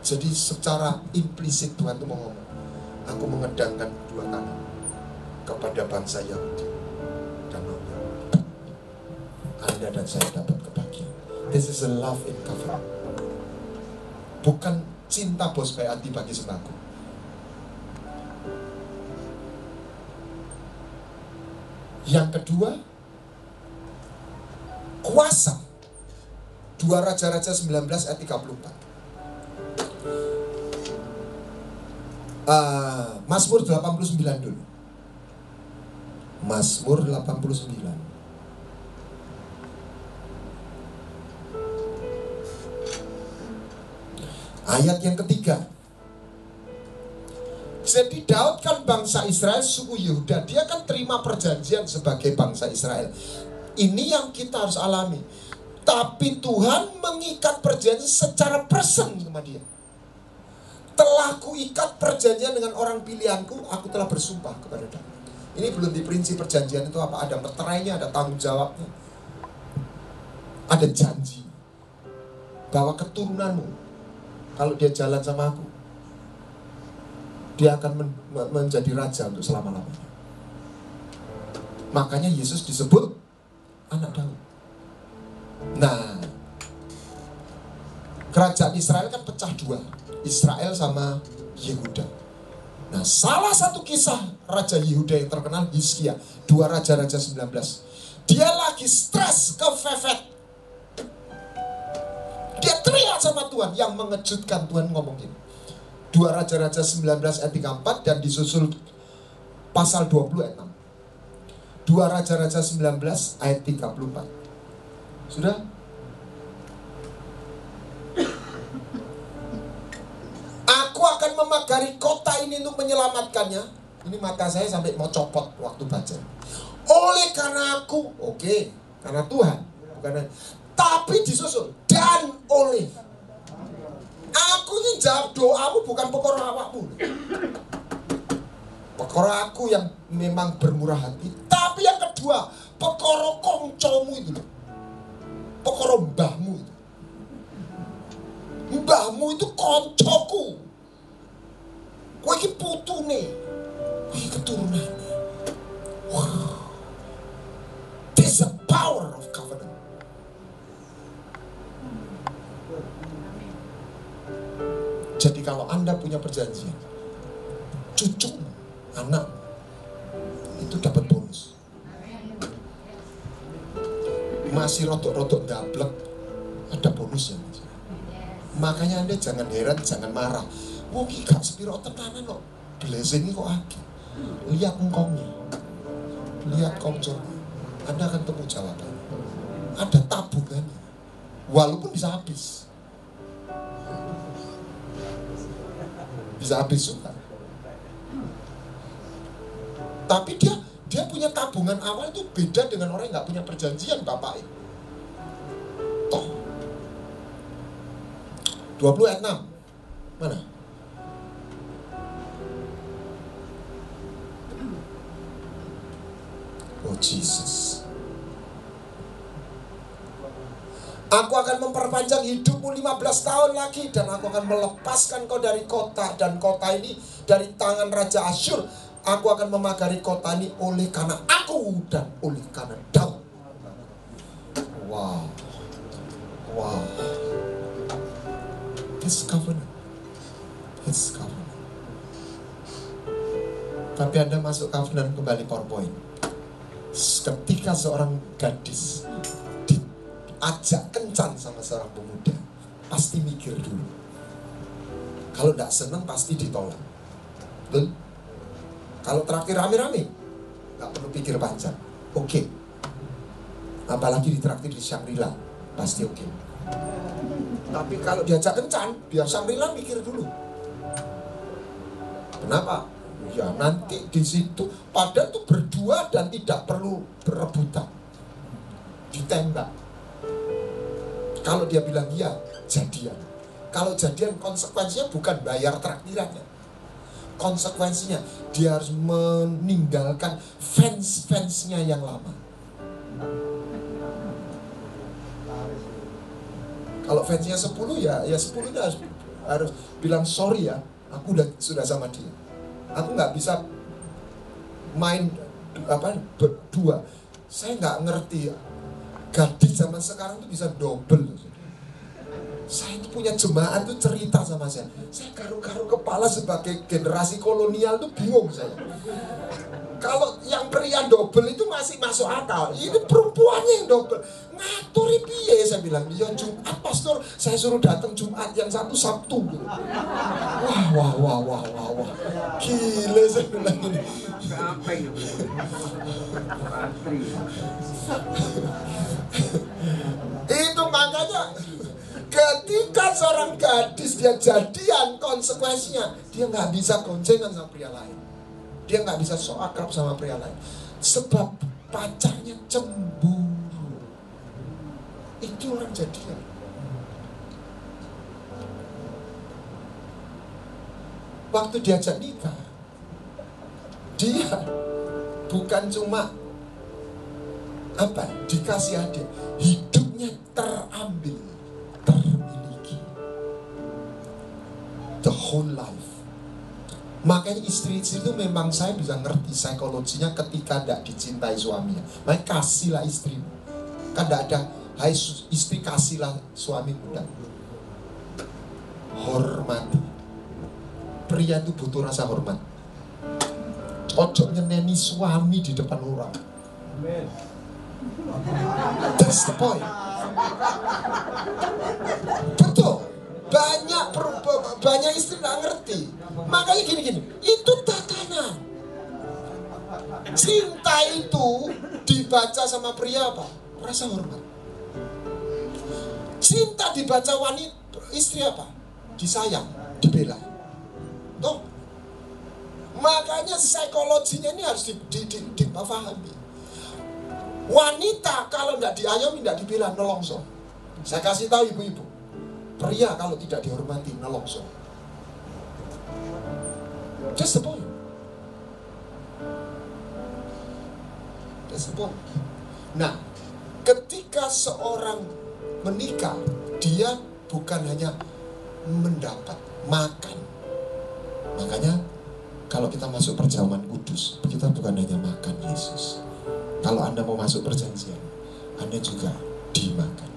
Jadi secara implisit Tuhan itu mau ngomong, aku mengedangkan dua tangan kepada bangsa Yahudi dan non-Yahudi. Anda dan saya dapat kebahagiaan. This is a love in covenant. Bukan cinta bos baik hati bagi sembako. Yang kedua, kuasa. 2 Raja-Raja 19 ayat 34. Mazmur 89 dulu. Mazmur 89. Ayat yang ketiga. Jadi Daud kan bangsa Israel, suku Yehuda. Dia kan terima perjanjian sebagai bangsa Israel. Ini yang kita harus alami. Tapi Tuhan mengikat perjanjian secara person sama dia. Telah kuikat perjanjian dengan orang pilihanku, aku telah bersumpah kepada Daud. Ini belum diperinci perjanjian itu apa. Ada meterainya, ada tanggung jawabnya, ada janji bahwa keturunanmu kalau dia jalan sama aku, dia akan menjadi raja untuk selama-lamanya. Makanya Yesus disebut anak Daud. Nah, kerajaan Israel kan pecah 2, Israel sama Yehuda. Nah, salah satu kisah Raja Yehuda yang terkenal, Hiskia, 2 Raja-Raja 19. Dia lagi stres, kefefet. Dia teriak sama Tuhan. Yang mengejutkan, Tuhan ngomong gini. 2 Raja-Raja 19 ayat 34 dan disusul pasal 20 ayat 6. 2 Raja-Raja 19 ayat 34. Sudah? Aku akan memagari kota ini untuk menyelamatkannya. Ini mata saya sampai mau copot waktu baca. Oleh karena aku, oke, karena Tuhan, bukan. Tapi disusul dan oleh. Aku ini Gusti jawab doamu bukan perkara awakmu. Perkara aku yang memang bermurah hati. Tapi yang kedua, perkara koncomu itu loh. Perkara mbahmu itu. Mbahmu itu koncoku. Kowe iki putune. Kowe keturunane. Wow. This is the power of covenant. Jadi kalau Anda punya perjanjian, cucumu, anak, itu dapat bonus. Masih rotok-rotok dablek, ada bonusnya. Makanya Anda jangan heran, jangan marah. Wah, gak sepiro tenanan loh. Blessing kok akeh. Lihat engkongnya, lihat kongcornya. Anda akan temu jawaban. Ada tabungannya, walaupun bisa habis. Bisa habis juga. Tapi dia punya tabungan awal itu beda dengan orang yang nggak punya perjanjian, Bapak. Toh. 20 ayat 6. Mana? Oh Jesus. Aku akan memperpanjang hidupmu 15 tahun lagi, dan aku akan melepaskan kau dari kota, dan kota ini dari tangan Raja Asyur. Aku akan memagari kota ini oleh karena aku dan oleh karena Daud. Wow. Wow. It's covenant. It's covenant. Tapi Anda masuk covenant kembali PowerPoint. Ketika seorang gadis ajak kencan sama seorang pemuda, pasti mikir dulu. Kalau tidak senang pasti ditolak. Betul? Kalau traktir rame-rame, nggak perlu pikir panjang. Oke. Apalagi ditraktir di Shangri-La, pasti oke. Tapi kalau diajak kencan, biar Shangri-La mikir dulu. Kenapa? Ya nanti di situ, padahal itu berdua dan tidak perlu berebutan. Ditembak. Kalau dia bilang iya, jadian. Kalau jadian, konsekuensinya bukan bayar traktirannya. Konsekuensinya, dia harus meninggalkan fans-fansnya yang lama. Kalau fansnya 10 ya 10 dia harus bilang sorry ya, aku sudah sama dia. Aku nggak bisa main berdua. Saya nggak ngerti. Gadis zaman sekarang tuh bisa double. Saya itu punya jemaat tuh cerita sama saya. Saya garuk-garuk kepala sebagai generasi kolonial tuh bingung saya. Kalau yang pria double itu masih masuk akal. Ini perempuannya yang double. Ngaturi piye saya bilang. Ya Jumat pastor, saya suruh datang Jumat, yang satu Sabtu. Wah wah wah wah wah wah. Gila saya bilang ini. Itu makanya ketika seorang gadis dia jadian, konsekuensinya dia nggak bisa goncengan sama pria lain, dia nggak bisa so akrab sama pria lain, sebab pacarnya cemburu. Itu orang jadian. Waktu diajak nikah, dia bukan cuma dikasih hadiah, hidupnya terambil, termiliki, the whole life. Makanya istri-istri itu memang saya bisa ngerti psikologinya ketika tidak dicintai suaminya. Makanya kasihlah istrimu. Kan tidak ada, hai istri kasihlah suamimu. Hormati. Pria itu butuh rasa hormat. Ojo nyeneni suami di depan orang. Amin. That's the point. Betul. Banyak istri nggak ngerti. Makanya gini-gini. Itu tatanan. Cinta itu dibaca sama pria apa? Rasa hormat. Cinta dibaca wanita, istri apa? Disayang, dibela. Tuh. Makanya psikologinya ini harus dipahami. Wanita kalau tidak diayomi, tidak dibela, nolongso. Saya kasih tahu ibu-ibu, pria kalau tidak dihormati, nolongso. That's the point. That's the point. Nah, ketika seorang menikah, dia bukan hanya mendapat makan. Makanya kalau kita masuk perjamuan kudus, kita bukan hanya makan Yesus. Kalau Anda mau masuk perjanjian, Anda juga dimakan.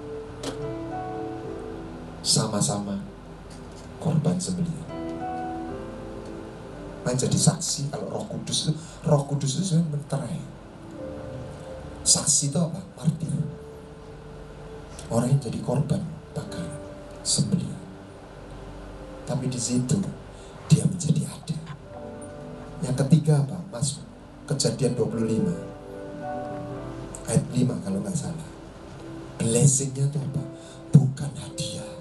Sama-sama korban sembelihan. Jadi saksi kalau Roh Kudus itu menterai. Saksi itu apa? Martir. Orang yang jadi korban bakaran sembelihan. Tapi di situ dia menjadi ada. Yang ketiga apa? Mas Kejadian 25 ayat 5 kalau nggak salah. Blessingnya itu apa? Bukan hadiah.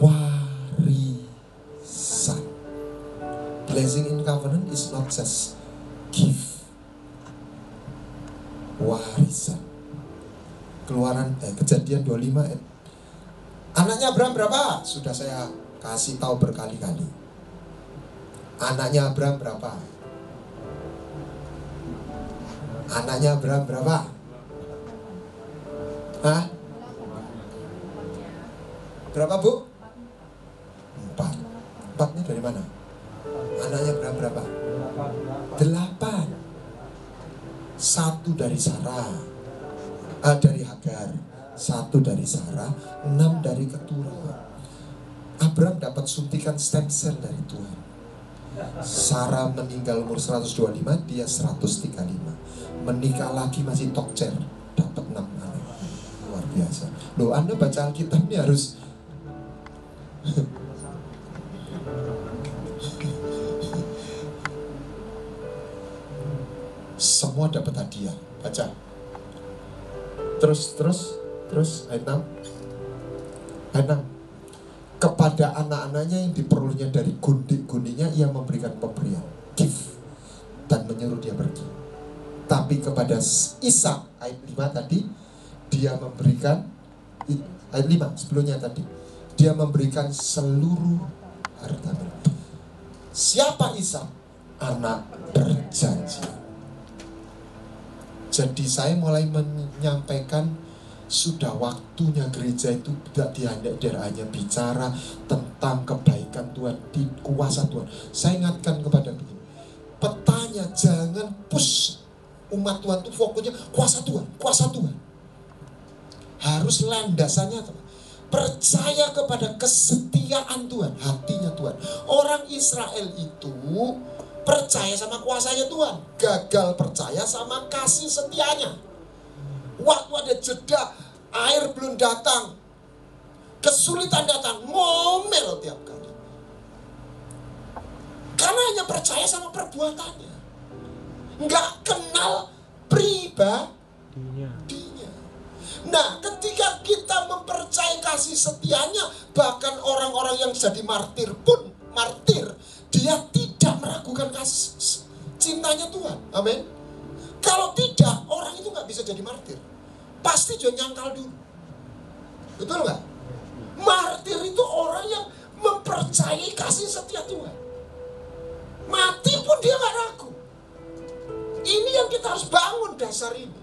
Warisan. Blessing in covenant is not just gift. Warisan. Keluaran Kejadian 25 ayat. Anaknya Abraham berapa? Sudah saya kasih tahu berkali-kali. Anaknya Abraham berapa? Anaknya Abraham berapa? Hah? Berapa, Bu? 4. 4-nya dari mana? Anaknya berapa? 8. 1 dari Sarah, dari Hagar, 1 dari Sarah, 6 dari keturunan. Abraham dapat suntikan stem cell dari Tuhan. Sarah meninggal umur 125, dia 135. Menikah lagi masih tokcer, dapat 6 anak. Luar biasa. Loh, Anda baca Alkitab ini harus semua dapat hadiah. Baca. Terus ayat 6. Ayat 6. Kepada anak-anaknya yang diperolehnya dari gundik-gundiknya, ia memberikan pemberian, gift, dan menyuruh dia pergi. Tapi kepada Ishak, ayat 5 tadi, dia memberikan, ayat 5 sebelumnya tadi, dia memberikan seluruh harta. Siapa Ishak? Anak perjanjian. Jadi saya mulai menyampaikan, sudah waktunya gereja itu tidak hanya bicara tentang kebaikan Tuhan, di kuasa Tuhan. Saya ingatkan kepada begini, petanya jangan push umat Tuhan itu fokusnya kuasa Tuhan, kuasa Tuhan. Harus landasannya percaya kepada kesetiaan Tuhan, hatinya Tuhan. Orang Israel itu percaya sama kuasanya Tuhan, gagal percaya sama kasih setianya. Waktu ada jeda, air belum datang, kesulitan datang, ngomel tiap kali. Karena hanya percaya sama perbuatannya, nggak kenal pribadinya. Nah, ketika kita mempercayai kasih setianya, bahkan orang-orang yang jadi martir pun martir, dia tidak meragukan kasih cintanya Tuhan. Amin. Kalau tidak, orang itu nggak bisa jadi martir. Pasti juga nyangkal dulu. Betul nggak? Martir itu orang yang mempercayai kasih setia Tuhan. Mati pun dia nggak ragu. Ini yang kita harus bangun dasar ini.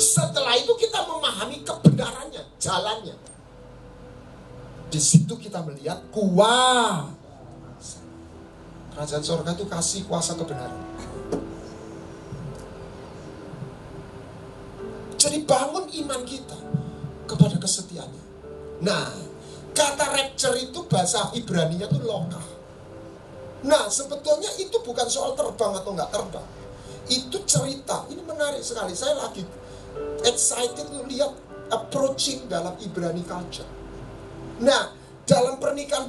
Setelah itu kita memahami kebenarannya, jalannya. Di situ kita melihat kuasa. Kerajaan surga itu kasih, kuasa, kebenaran. Jadi bangun iman kita kepada kesetiaannya. Nah, kata rapture itu bahasa Ibraninya itu lokah. Nah, sebetulnya itu bukan soal terbang atau nggak terbang. Itu cerita. Ini menarik sekali. Saya lagi excited lihat approaching dalam Ibrani culture. Nah, dalam pernikahan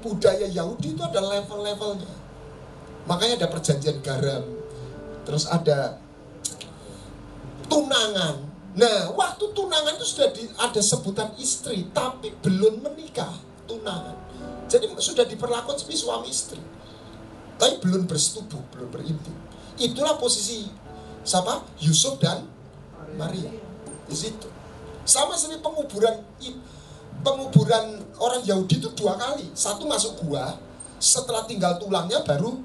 budaya Yahudi itu ada level-levelnya. Makanya ada perjanjian garam. Terus ada tunangan. Nah, waktu tunangan itu sudah ada sebutan istri, tapi belum menikah, tunangan. Jadi sudah diperlakukan seperti suami istri, tapi belum bersetubuh, belum berintim. Itulah posisi siapa? Yusuf dan Maria. Di situ. Sama seperti penguburan penguburan orang Yahudi itu dua kali. Satu masuk gua, setelah tinggal tulangnya baru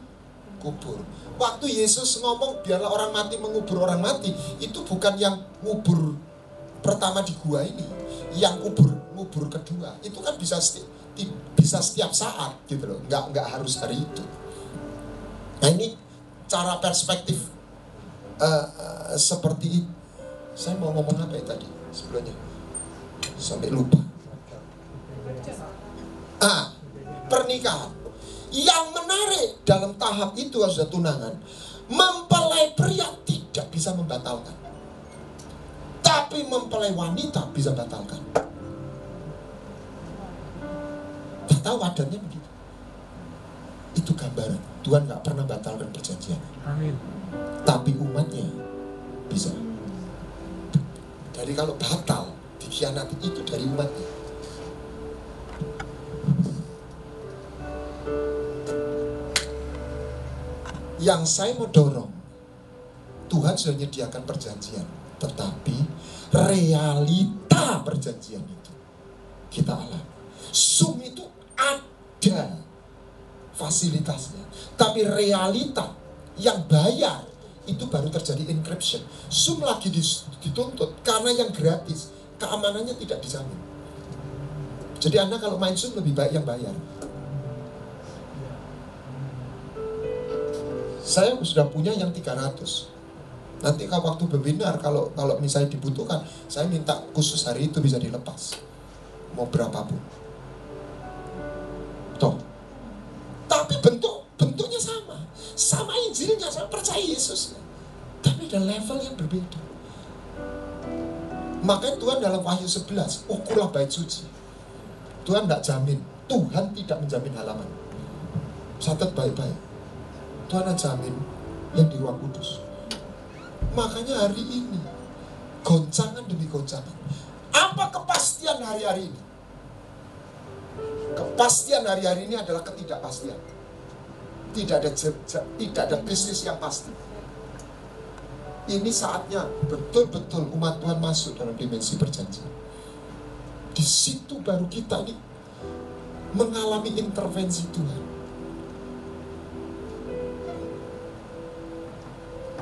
kubur. Waktu Yesus ngomong biarlah orang mati mengubur orang mati, itu bukan yang ngubur pertama di gua ini, yang ngubur kedua. Itu kan bisa setiap saat gitu loh, nggak harus hari itu. Nah ini cara perspektif seperti itu. Saya mau ngomong apa ya tadi sebelumnya? Sampai lupa. Pernikahan. Yang menarik dalam tahap itu sudah tunangan, mempelai pria tidak bisa membatalkan, tapi mempelai wanita bisa batalkan. Gak tahu wadahnya begitu. Itu gambaran. Tuhan gak pernah batalkan perjanjian. Amin. Tapi umatnya bisa. Jadi kalau batal, dikhianati itu dari umatnya. Yang saya mau dorong, Tuhan sudah menyediakan perjanjian, tetapi realita perjanjian itu kita alami. Zoom itu ada fasilitasnya, tapi realita yang bayar itu baru terjadi encryption. Zoom lagi dituntut karena yang gratis keamanannya tidak dijamin. Jadi Anda kalau main Zoom lebih baik yang bayar. Saya sudah punya yang 300. Nanti kalau waktu webinar, kalau misalnya dibutuhkan, saya minta khusus hari itu bisa dilepas mau berapapun. Toh. Tapi bentuknya sama. Sama Injilnya, saya percaya Yesus. Tapi ada level yang berbeda. Makanya Tuhan dalam Wahyu 11, ukurlah bait suci. Tuhan tidak jamin. Tuhan tidak menjamin halaman. Catat baik-baik. Tuhan jamin yang di Ruang Kudus. Makanya hari ini goncangan demi goncangan. Apa kepastian hari-hari ini? Kepastian hari-hari ini adalah ketidakpastian. Tidak ada bisnis yang pasti. Ini saatnya betul-betul umat Tuhan masuk dalam dimensi perjanjian. Di situ baru kita ini mengalami intervensi Tuhan.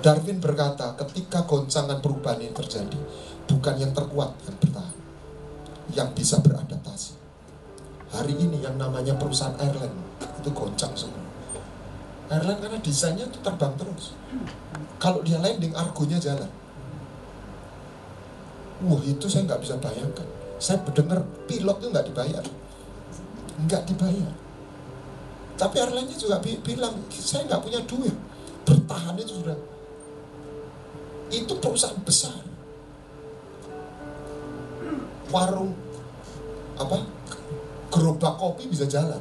Darwin berkata, ketika goncangan perubahan ini terjadi, bukan yang terkuat yang bertahan, yang bisa beradaptasi. Hari ini yang namanya perusahaan airline itu goncang semua. Airline karena desainnya itu terbang terus. Kalau dia landing, argonya jalan. Wah, itu saya nggak bisa bayangkan. Saya mendengar pilot itu nggak dibayar. Nggak dibayar. Tapi airline-nya juga bilang, saya nggak punya duit. Bertahan itu sudah. Itu perusahaan besar. Warung gerobak kopi bisa jalan.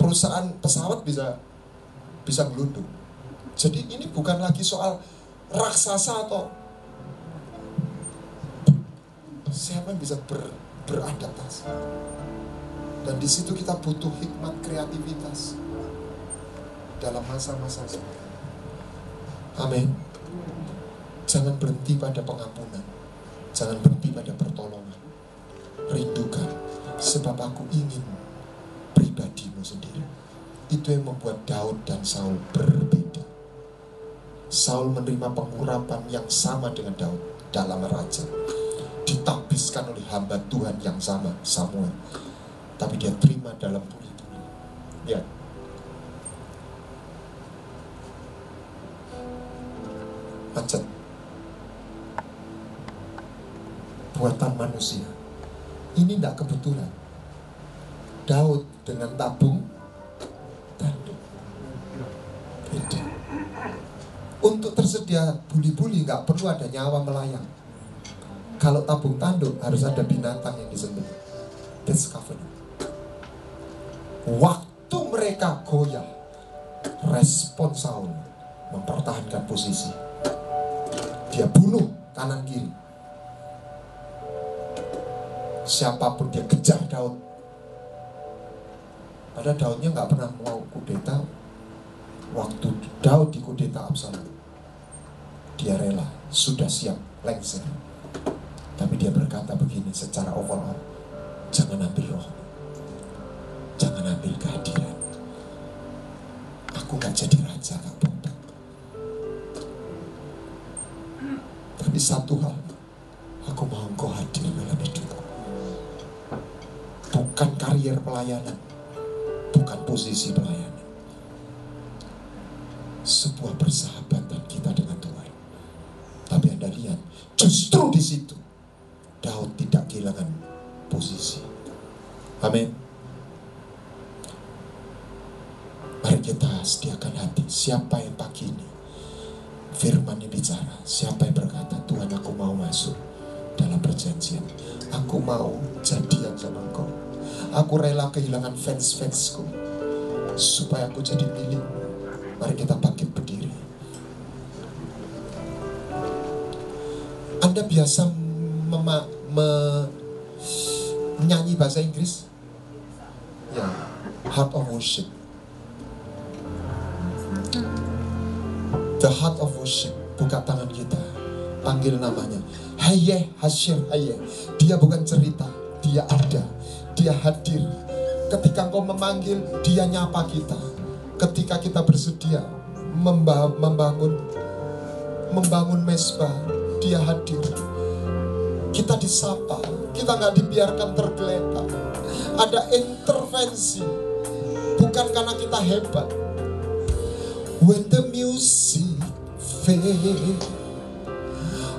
Perusahaan pesawat bisa melundung. Jadi ini bukan lagi soal raksasa atau siapa yang bisa beradaptasi. Dan di situ kita butuh hikmat kreativitas dalam masa-masa ini. Amin. Jangan berhenti pada pengampunan. Jangan berhenti pada pertolongan. Rindukan, sebab aku ingin pribadimu sendiri. Itu yang membuat Daud dan Saul berbeda. Saul menerima pengurapan yang sama dengan Daud dalam raja. Ditabiskan oleh hamba Tuhan yang sama, Samuel. Tapi dia terima dalam puri-puri. Ya. Macet. Buatan manusia. Ini tidak kebetulan. Daud dengan tabung tanduk. Beda. Untuk tersedia buli-buli nggak perlu ada nyawa melayang. Kalau tabung tanduk harus ada binatang yang disembelih. That's covenant. Waktu mereka goyah, respon Saul mempertahankan posisi. Dia bunuh kanan kiri. Siapapun dia kejar Daud. Padahal Daudnya nggak pernah mau kudeta. Waktu Daud dikudeta Absalom, dia rela, sudah siap, lengser. Tapi dia berkata begini secara overall, Jangan ambil roh, jangan ambil kehadiran. Aku gak jadi raja, gak apa-apa. Tapi satu hal, aku mau engkau hadir dalam hidupku. Bukan karier pelayanan, bukan posisi pelayanan. Sebuah persahabatan kita dengan Tuhan. Tapi Anda lihat, justru di situ Daud tidak kehilangan posisi. Amin. Mari kita sediakan hati. Siapa yang pagi ini firman ini bicara? Siapa yang berkata, Tuhan aku mau masuk dalam perjanjian, aku mau jadian sama Engkau, aku rela kehilangan fans-fansku supaya aku jadi milikmu. Mari kita bangkit berdiri. Anda biasa menyanyi bahasa Inggris? Ya, heart of worship. The heart of worship. Buka tangan kita, panggil namanya. Hayeh, Hasyim, Hayeh. Dia bukan cerita, dia ada, dia hadir. Ketika kau memanggil, dia nyapa kita. Ketika kita bersedia membangun mesbah, dia hadir. Kita disapa, kita nggak dibiarkan tergeletak. Ada intervensi, bukan karena kita hebat. When the music fades,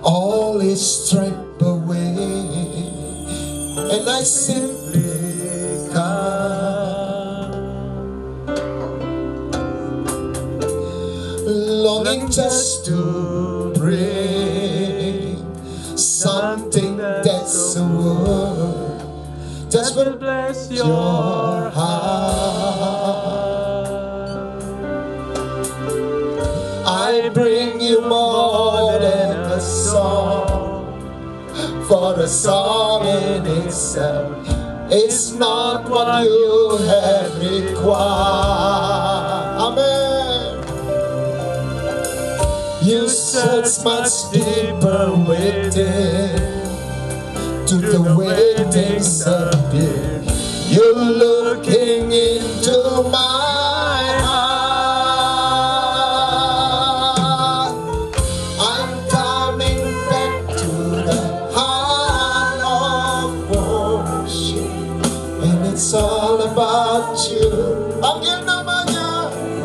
all is stripped away, and I simply come. Longing just to bring something that's a word that will bless your heart. I bring you more than a song, for a song in itself is not what you have required. Amen. You search much deeper within, to the way things appear. You're looking into my heart. I'm coming back to the heart of worship, and it's all about you. I'm getting up on you.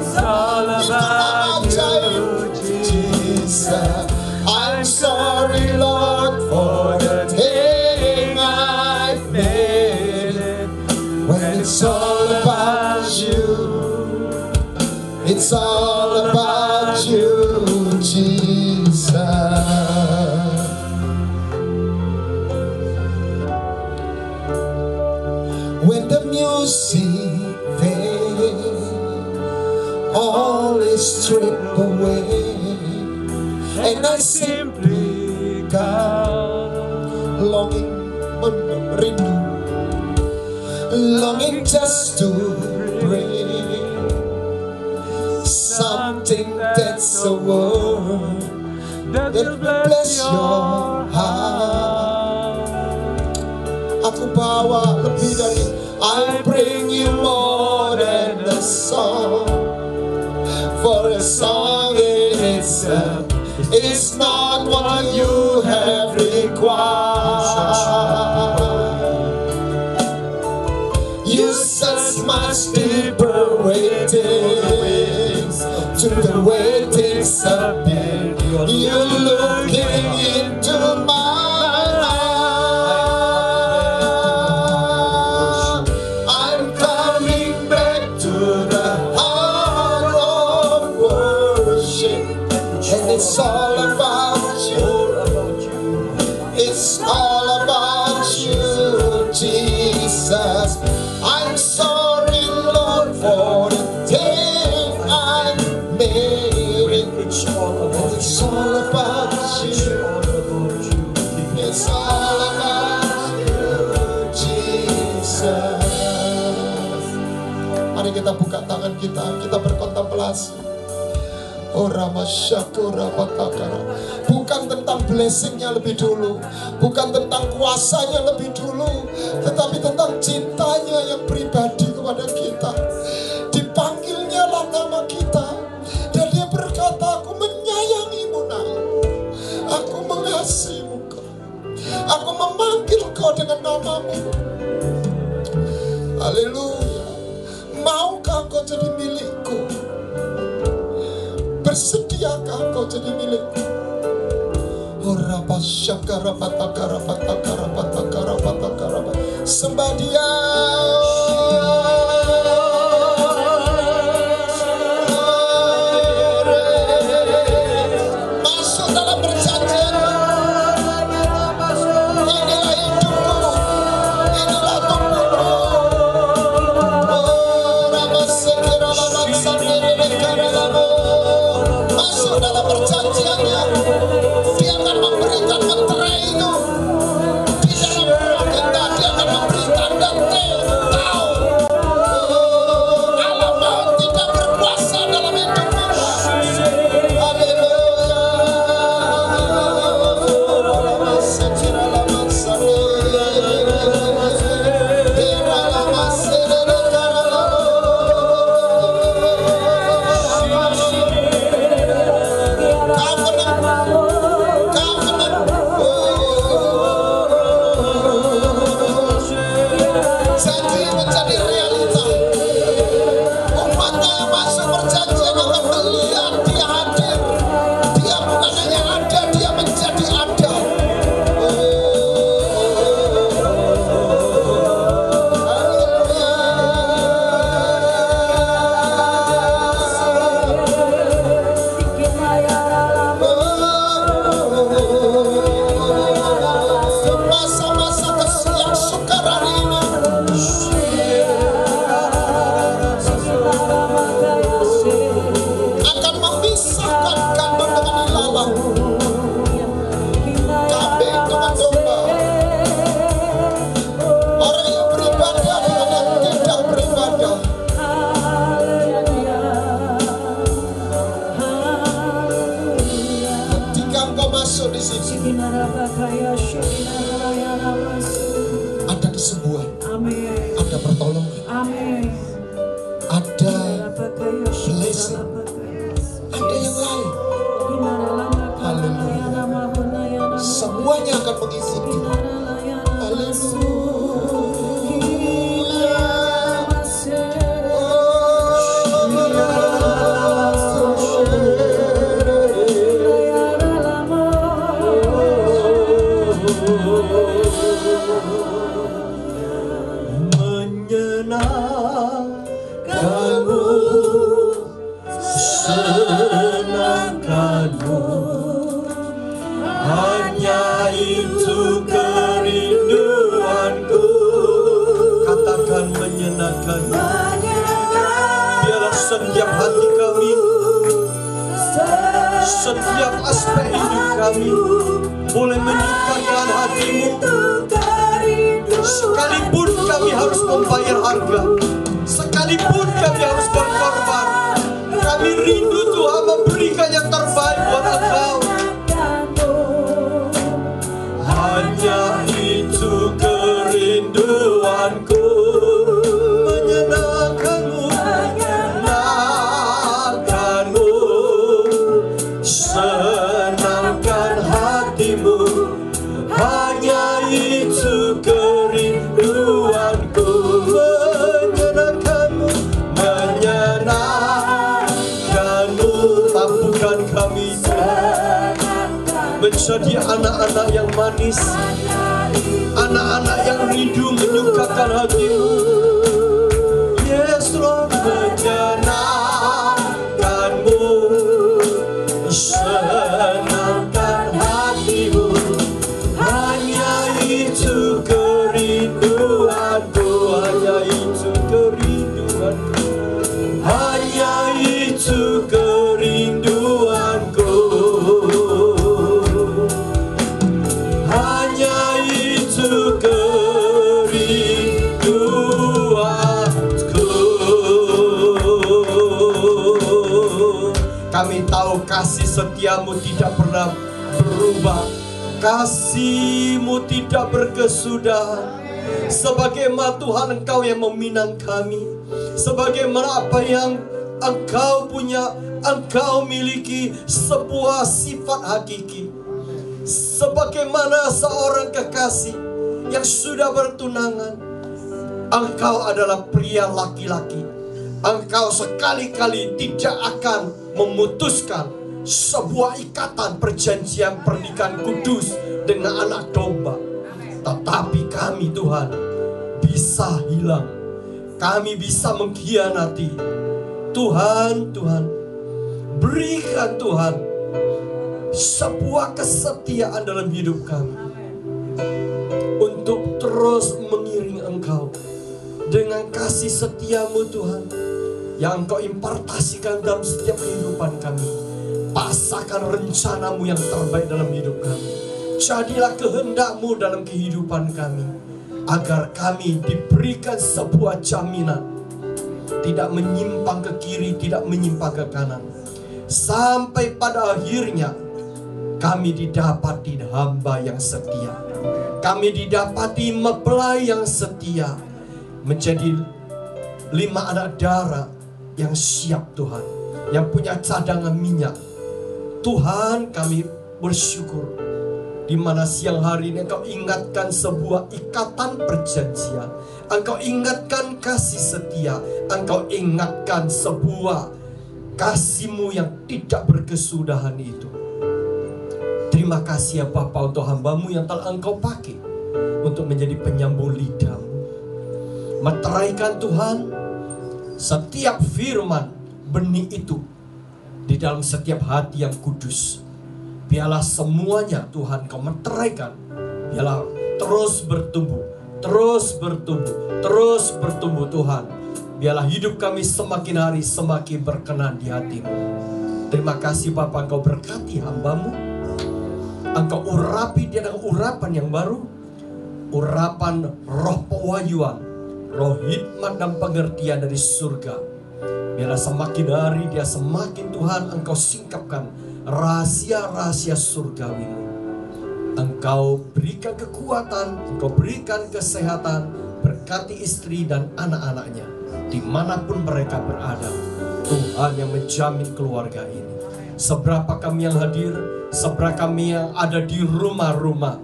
It's all about you. I'm sorry, Lord, for the thing I've made. When it's all about you, it's all about you, Jesus. When the music fades, all is stripped away. And I simply come, longing, rindu, longing just to bring something that's a word that will bless your heart. Aku bawa lebih dari, I bring you more than a song, for a song in itself. It's not what you have required. You search much deeper waitings, to the waitings of appear. You're looking into my. Kita buka tangan kita berkontemplasi. Bukan tentang blessingnya lebih dulu, bukan tentang kuasanya lebih dulu, tetapi tentang cintanya yang pribadi kepada kita. Dipanggilnyalah nama kita, dan dia berkata, aku menyayangimu nak, aku mengasihimu kau, aku memanggil kau dengan namamu. Haleluya. Maukah kau jadi milikku? Bersediakah kau jadi milikku? Sembah dia. Masuk dalam perjanjian. Inilah hidupmu, inilah tubuhmu. Masuk dalam perjanjiannya. Dia akan memberikan mentera itu di dalam agenda. Dia akan memberi tanda tahu Allah mau tidak berkuasa dalam hidup kita. Haleluya. Jadi anak-anak yang manis, anak-anak yang rindu menyukakan hatimu. Yes, Roh menyenangkanmu, senangkan hatimu. Hanya itu kerinduanku, hanya itu kerinduanku, hanya itu kerinduanku. Kami tahu kasih setiamu tidak pernah berubah. Kasih-Mu tidak berkesudahan. Sebagaimana Tuhan Engkau yang meminang kami, sebagaimana apa yang Engkau punya, Engkau miliki sebuah sifat hakiki. Sebagaimana seorang kekasih yang sudah bertunangan, Engkau adalah pria laki-laki. Engkau sekali-kali tidak akan memutuskan sebuah ikatan perjanjian pernikahan kudus dengan anak domba. Tetapi kami Tuhan bisa hilang, kami bisa mengkhianati. Tuhan, Tuhan, berikan Tuhan sebuah kesetiaan dalam hidup kami untuk terus mengiring Engkau dengan kasih setiamu Tuhan, yang Engkau impartasikan dalam setiap kehidupan kami. Pasakan rencanamu yang terbaik dalam hidup kami. Jadilah kehendak-Mu dalam kehidupan kami, agar kami diberikan sebuah jaminan, tidak menyimpang ke kiri, tidak menyimpang ke kanan, sampai pada akhirnya kami didapati hamba yang setia, kami didapati mempelai yang setia, menjadi lima anak dara yang siap Tuhan, yang punya cadangan minyak. Tuhan, kami bersyukur di mana siang hari ini Engkau ingatkan sebuah ikatan perjanjian, Engkau ingatkan kasih setia, Engkau ingatkan sebuah kasih-Mu yang tidak berkesudahan itu. Terima kasih ya Bapa untuk hamba-Mu yang telah Engkau pakai untuk menjadi penyambung lidah-Mu. Meteraikan Tuhan setiap firman, benih itu di dalam setiap hati yang kudus. Biarlah semuanya Tuhan Kau meteraikan, biarlah terus bertumbuh, terus bertumbuh, terus bertumbuh Tuhan. Biarlah hidup kami semakin hari semakin berkenan di hati-Mu. Terima kasih Bapa, Engkau berkati hamba-Mu, Engkau urapi dia dengan urapan yang baru, urapan roh pewahyuan, roh hikmat dan pengertian dari surga. Biarlah semakin hari dia semakin Tuhan Engkau singkapkan rahasia-rahasia surgawi-Mu. Engkau berikan kekuatan, Engkau berikan kesehatan, berkati istri dan anak-anaknya dimanapun mereka berada. Tuhan yang menjamin keluarga ini. Seberapa kami yang hadir, seberapa kami yang ada di rumah-rumah,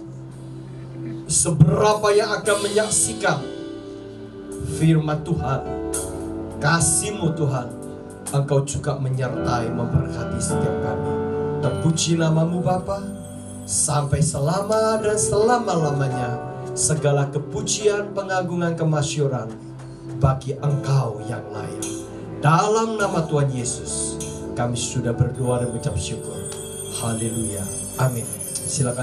seberapa yang akan menyaksikan firman Tuhan, kasih-Mu Tuhan, Engkau juga menyertai memberkati setiap kami. Terpuji nama-Mu Bapa, sampai selama dan selama-lamanya. Segala kepujian, pengagungan, kemasyuran bagi Engkau yang layak. Dalam nama Tuhan Yesus kami sudah berdoa dan mengucap syukur. Haleluya, amin. Silakan.